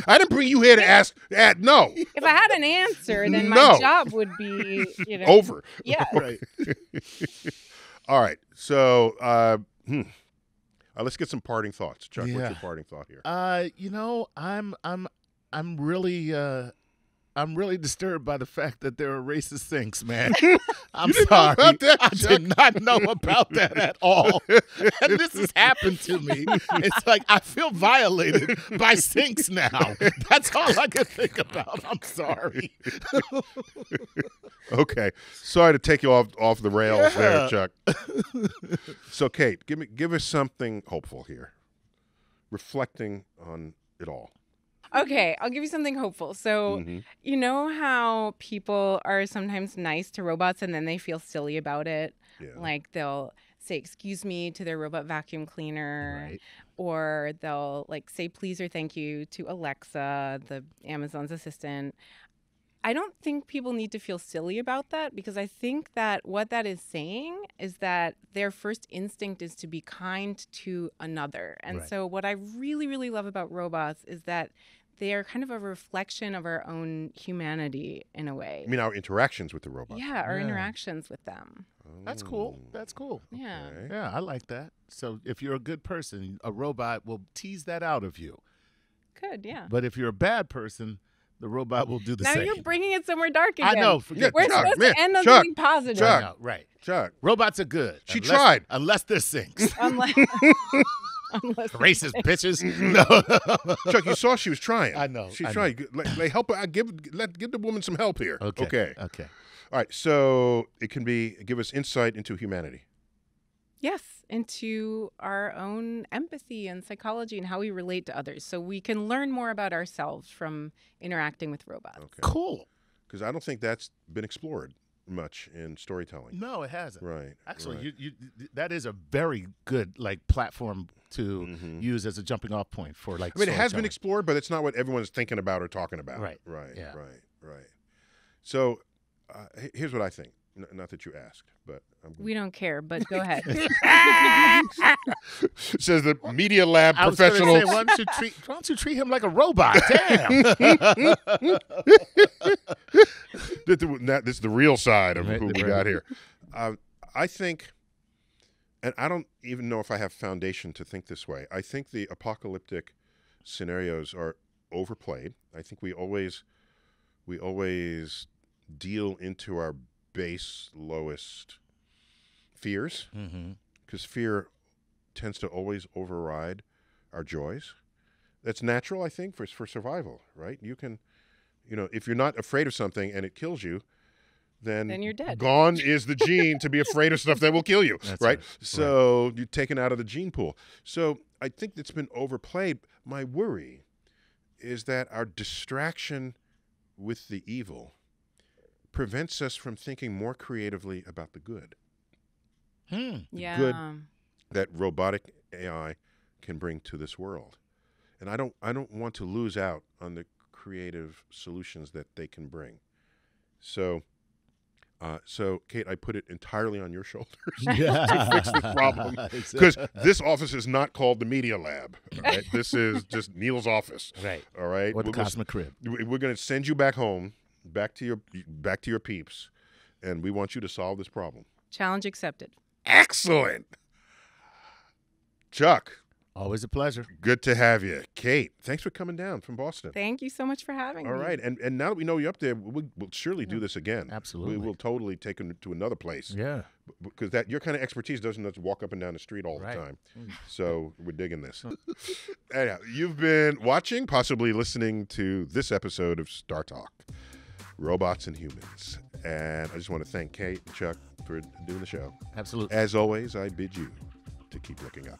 I didn't bring you here to ask. At, no. If I had an answer, then my no. job would be you know, over. Yeah. Right. All right. So uh, hmm. uh, let's get some parting thoughts, Chuck. Yeah. What's your parting thought here? Uh, you know, I'm I'm I'm really. Uh, I'm really disturbed by the fact that there are racist things, man. I'm you didn't sorry. Know about that, I Chuck. did not know about that at all. And this has happened to me. It's like I feel violated by sinks now. That's all I can think about. I'm sorry. Okay. Sorry to take you off off the rails yeah. there, Chuck. So Kate, give me give us something hopeful here. Reflecting on it all. Okay, I'll give you something hopeful. So, mm-hmm. you know how people are sometimes nice to robots and then they feel silly about it? Yeah. Like they'll say, excuse me, to their robot vacuum cleaner. Right. Or they'll like say please or thank you to Alexa, the Amazon's assistant. I don't think people need to feel silly about that, because I think that what that is saying is that their first instinct is to be kind to another. And right. so what I really, really love about robots is that they are kind of a reflection of our own humanity in a way. I mean, our interactions with the robots. Yeah, our yeah. interactions with them. Oh. That's cool. That's cool. Yeah. Okay. Yeah, I like that. So if you're a good person, a robot will tease that out of you. Good, yeah. But if you're a bad person, the robot will do the now same. Now you're bringing it somewhere dark again. I know. Forget We're Chuck, supposed man, to end on Chuck, something positive. Chuck, no, right. Chuck. Robots are good. She unless, tried. Unless they're sinks. Unless, unless racist bitches. No. Chuck, you saw she was trying. I know. She's I trying. Know. Let, let help her. I give, let, give the woman some help here. Okay. Okay. Okay. All right. So it can be give us insight into humanity. Yes, into our own empathy and psychology and how we relate to others. So we can learn more about ourselves from interacting with robots. Okay. Cool. Because I don't think that's been explored much in storytelling. No, it hasn't. Right. Actually, right. You, you, that is a very good like platform to mm-hmm. use as a jumping off point for like I mean, it has been explored, but it's not what everyone's thinking about or talking about. Right. Right, yeah. right, right. So uh, here's what I think. No, not that you asked, but I'm gonna... we don't care. But go ahead. Says the media lab I professional. Say, why, don't you treat, why don't you treat him like a robot? Damn. This is the real side of right, who we right. got here. Uh, I think, and I don't even know if I have foundation to think this way. I think the apocalyptic scenarios are overplayed. I think we always, we always deal into our base lowest fears, because mm-hmm. fear tends to always override our joys. That's natural, I think, for for survival, right? You can, you know, if you're not afraid of something and it kills you, then, then you're dead. Gone is the gene to be afraid of stuff that will kill you, right? right? So right. you're taken out of the gene pool. So I think that's been overplayed. My worry is that our distraction with the evil prevents us from thinking more creatively about the good. Hmm. The yeah. good that robotic A I can bring to this world. And I don't I don't want to lose out on the creative solutions that they can bring. So uh, so Kate, I put it entirely on your shoulders yeah. to fix the problem. Because this office is not called the Media Lab. Right? This is just Neil's office. Right. All right. Or the Cosmic Crib. We're gonna send you back home. Back to your back to your peeps, and we want you to solve this problem. Challenge accepted. Excellent. Chuck. Always a pleasure. Good to have you. Kate, thanks for coming down from Boston. Thank you so much for having All me. All right. And and now that we know you're up there, we'll, we'll surely yeah. do this again. Absolutely. We will totally take them to another place. Yeah. Because that your kind of expertise doesn't have to walk up and down the street all right. the time. Mm. So we're digging this. Anyhow, you've been watching, possibly listening to this episode of StarTalk. Robots and Humans. And I just want to thank Kate and Chuck for doing the show. Absolutely. As always, I bid you to keep looking up.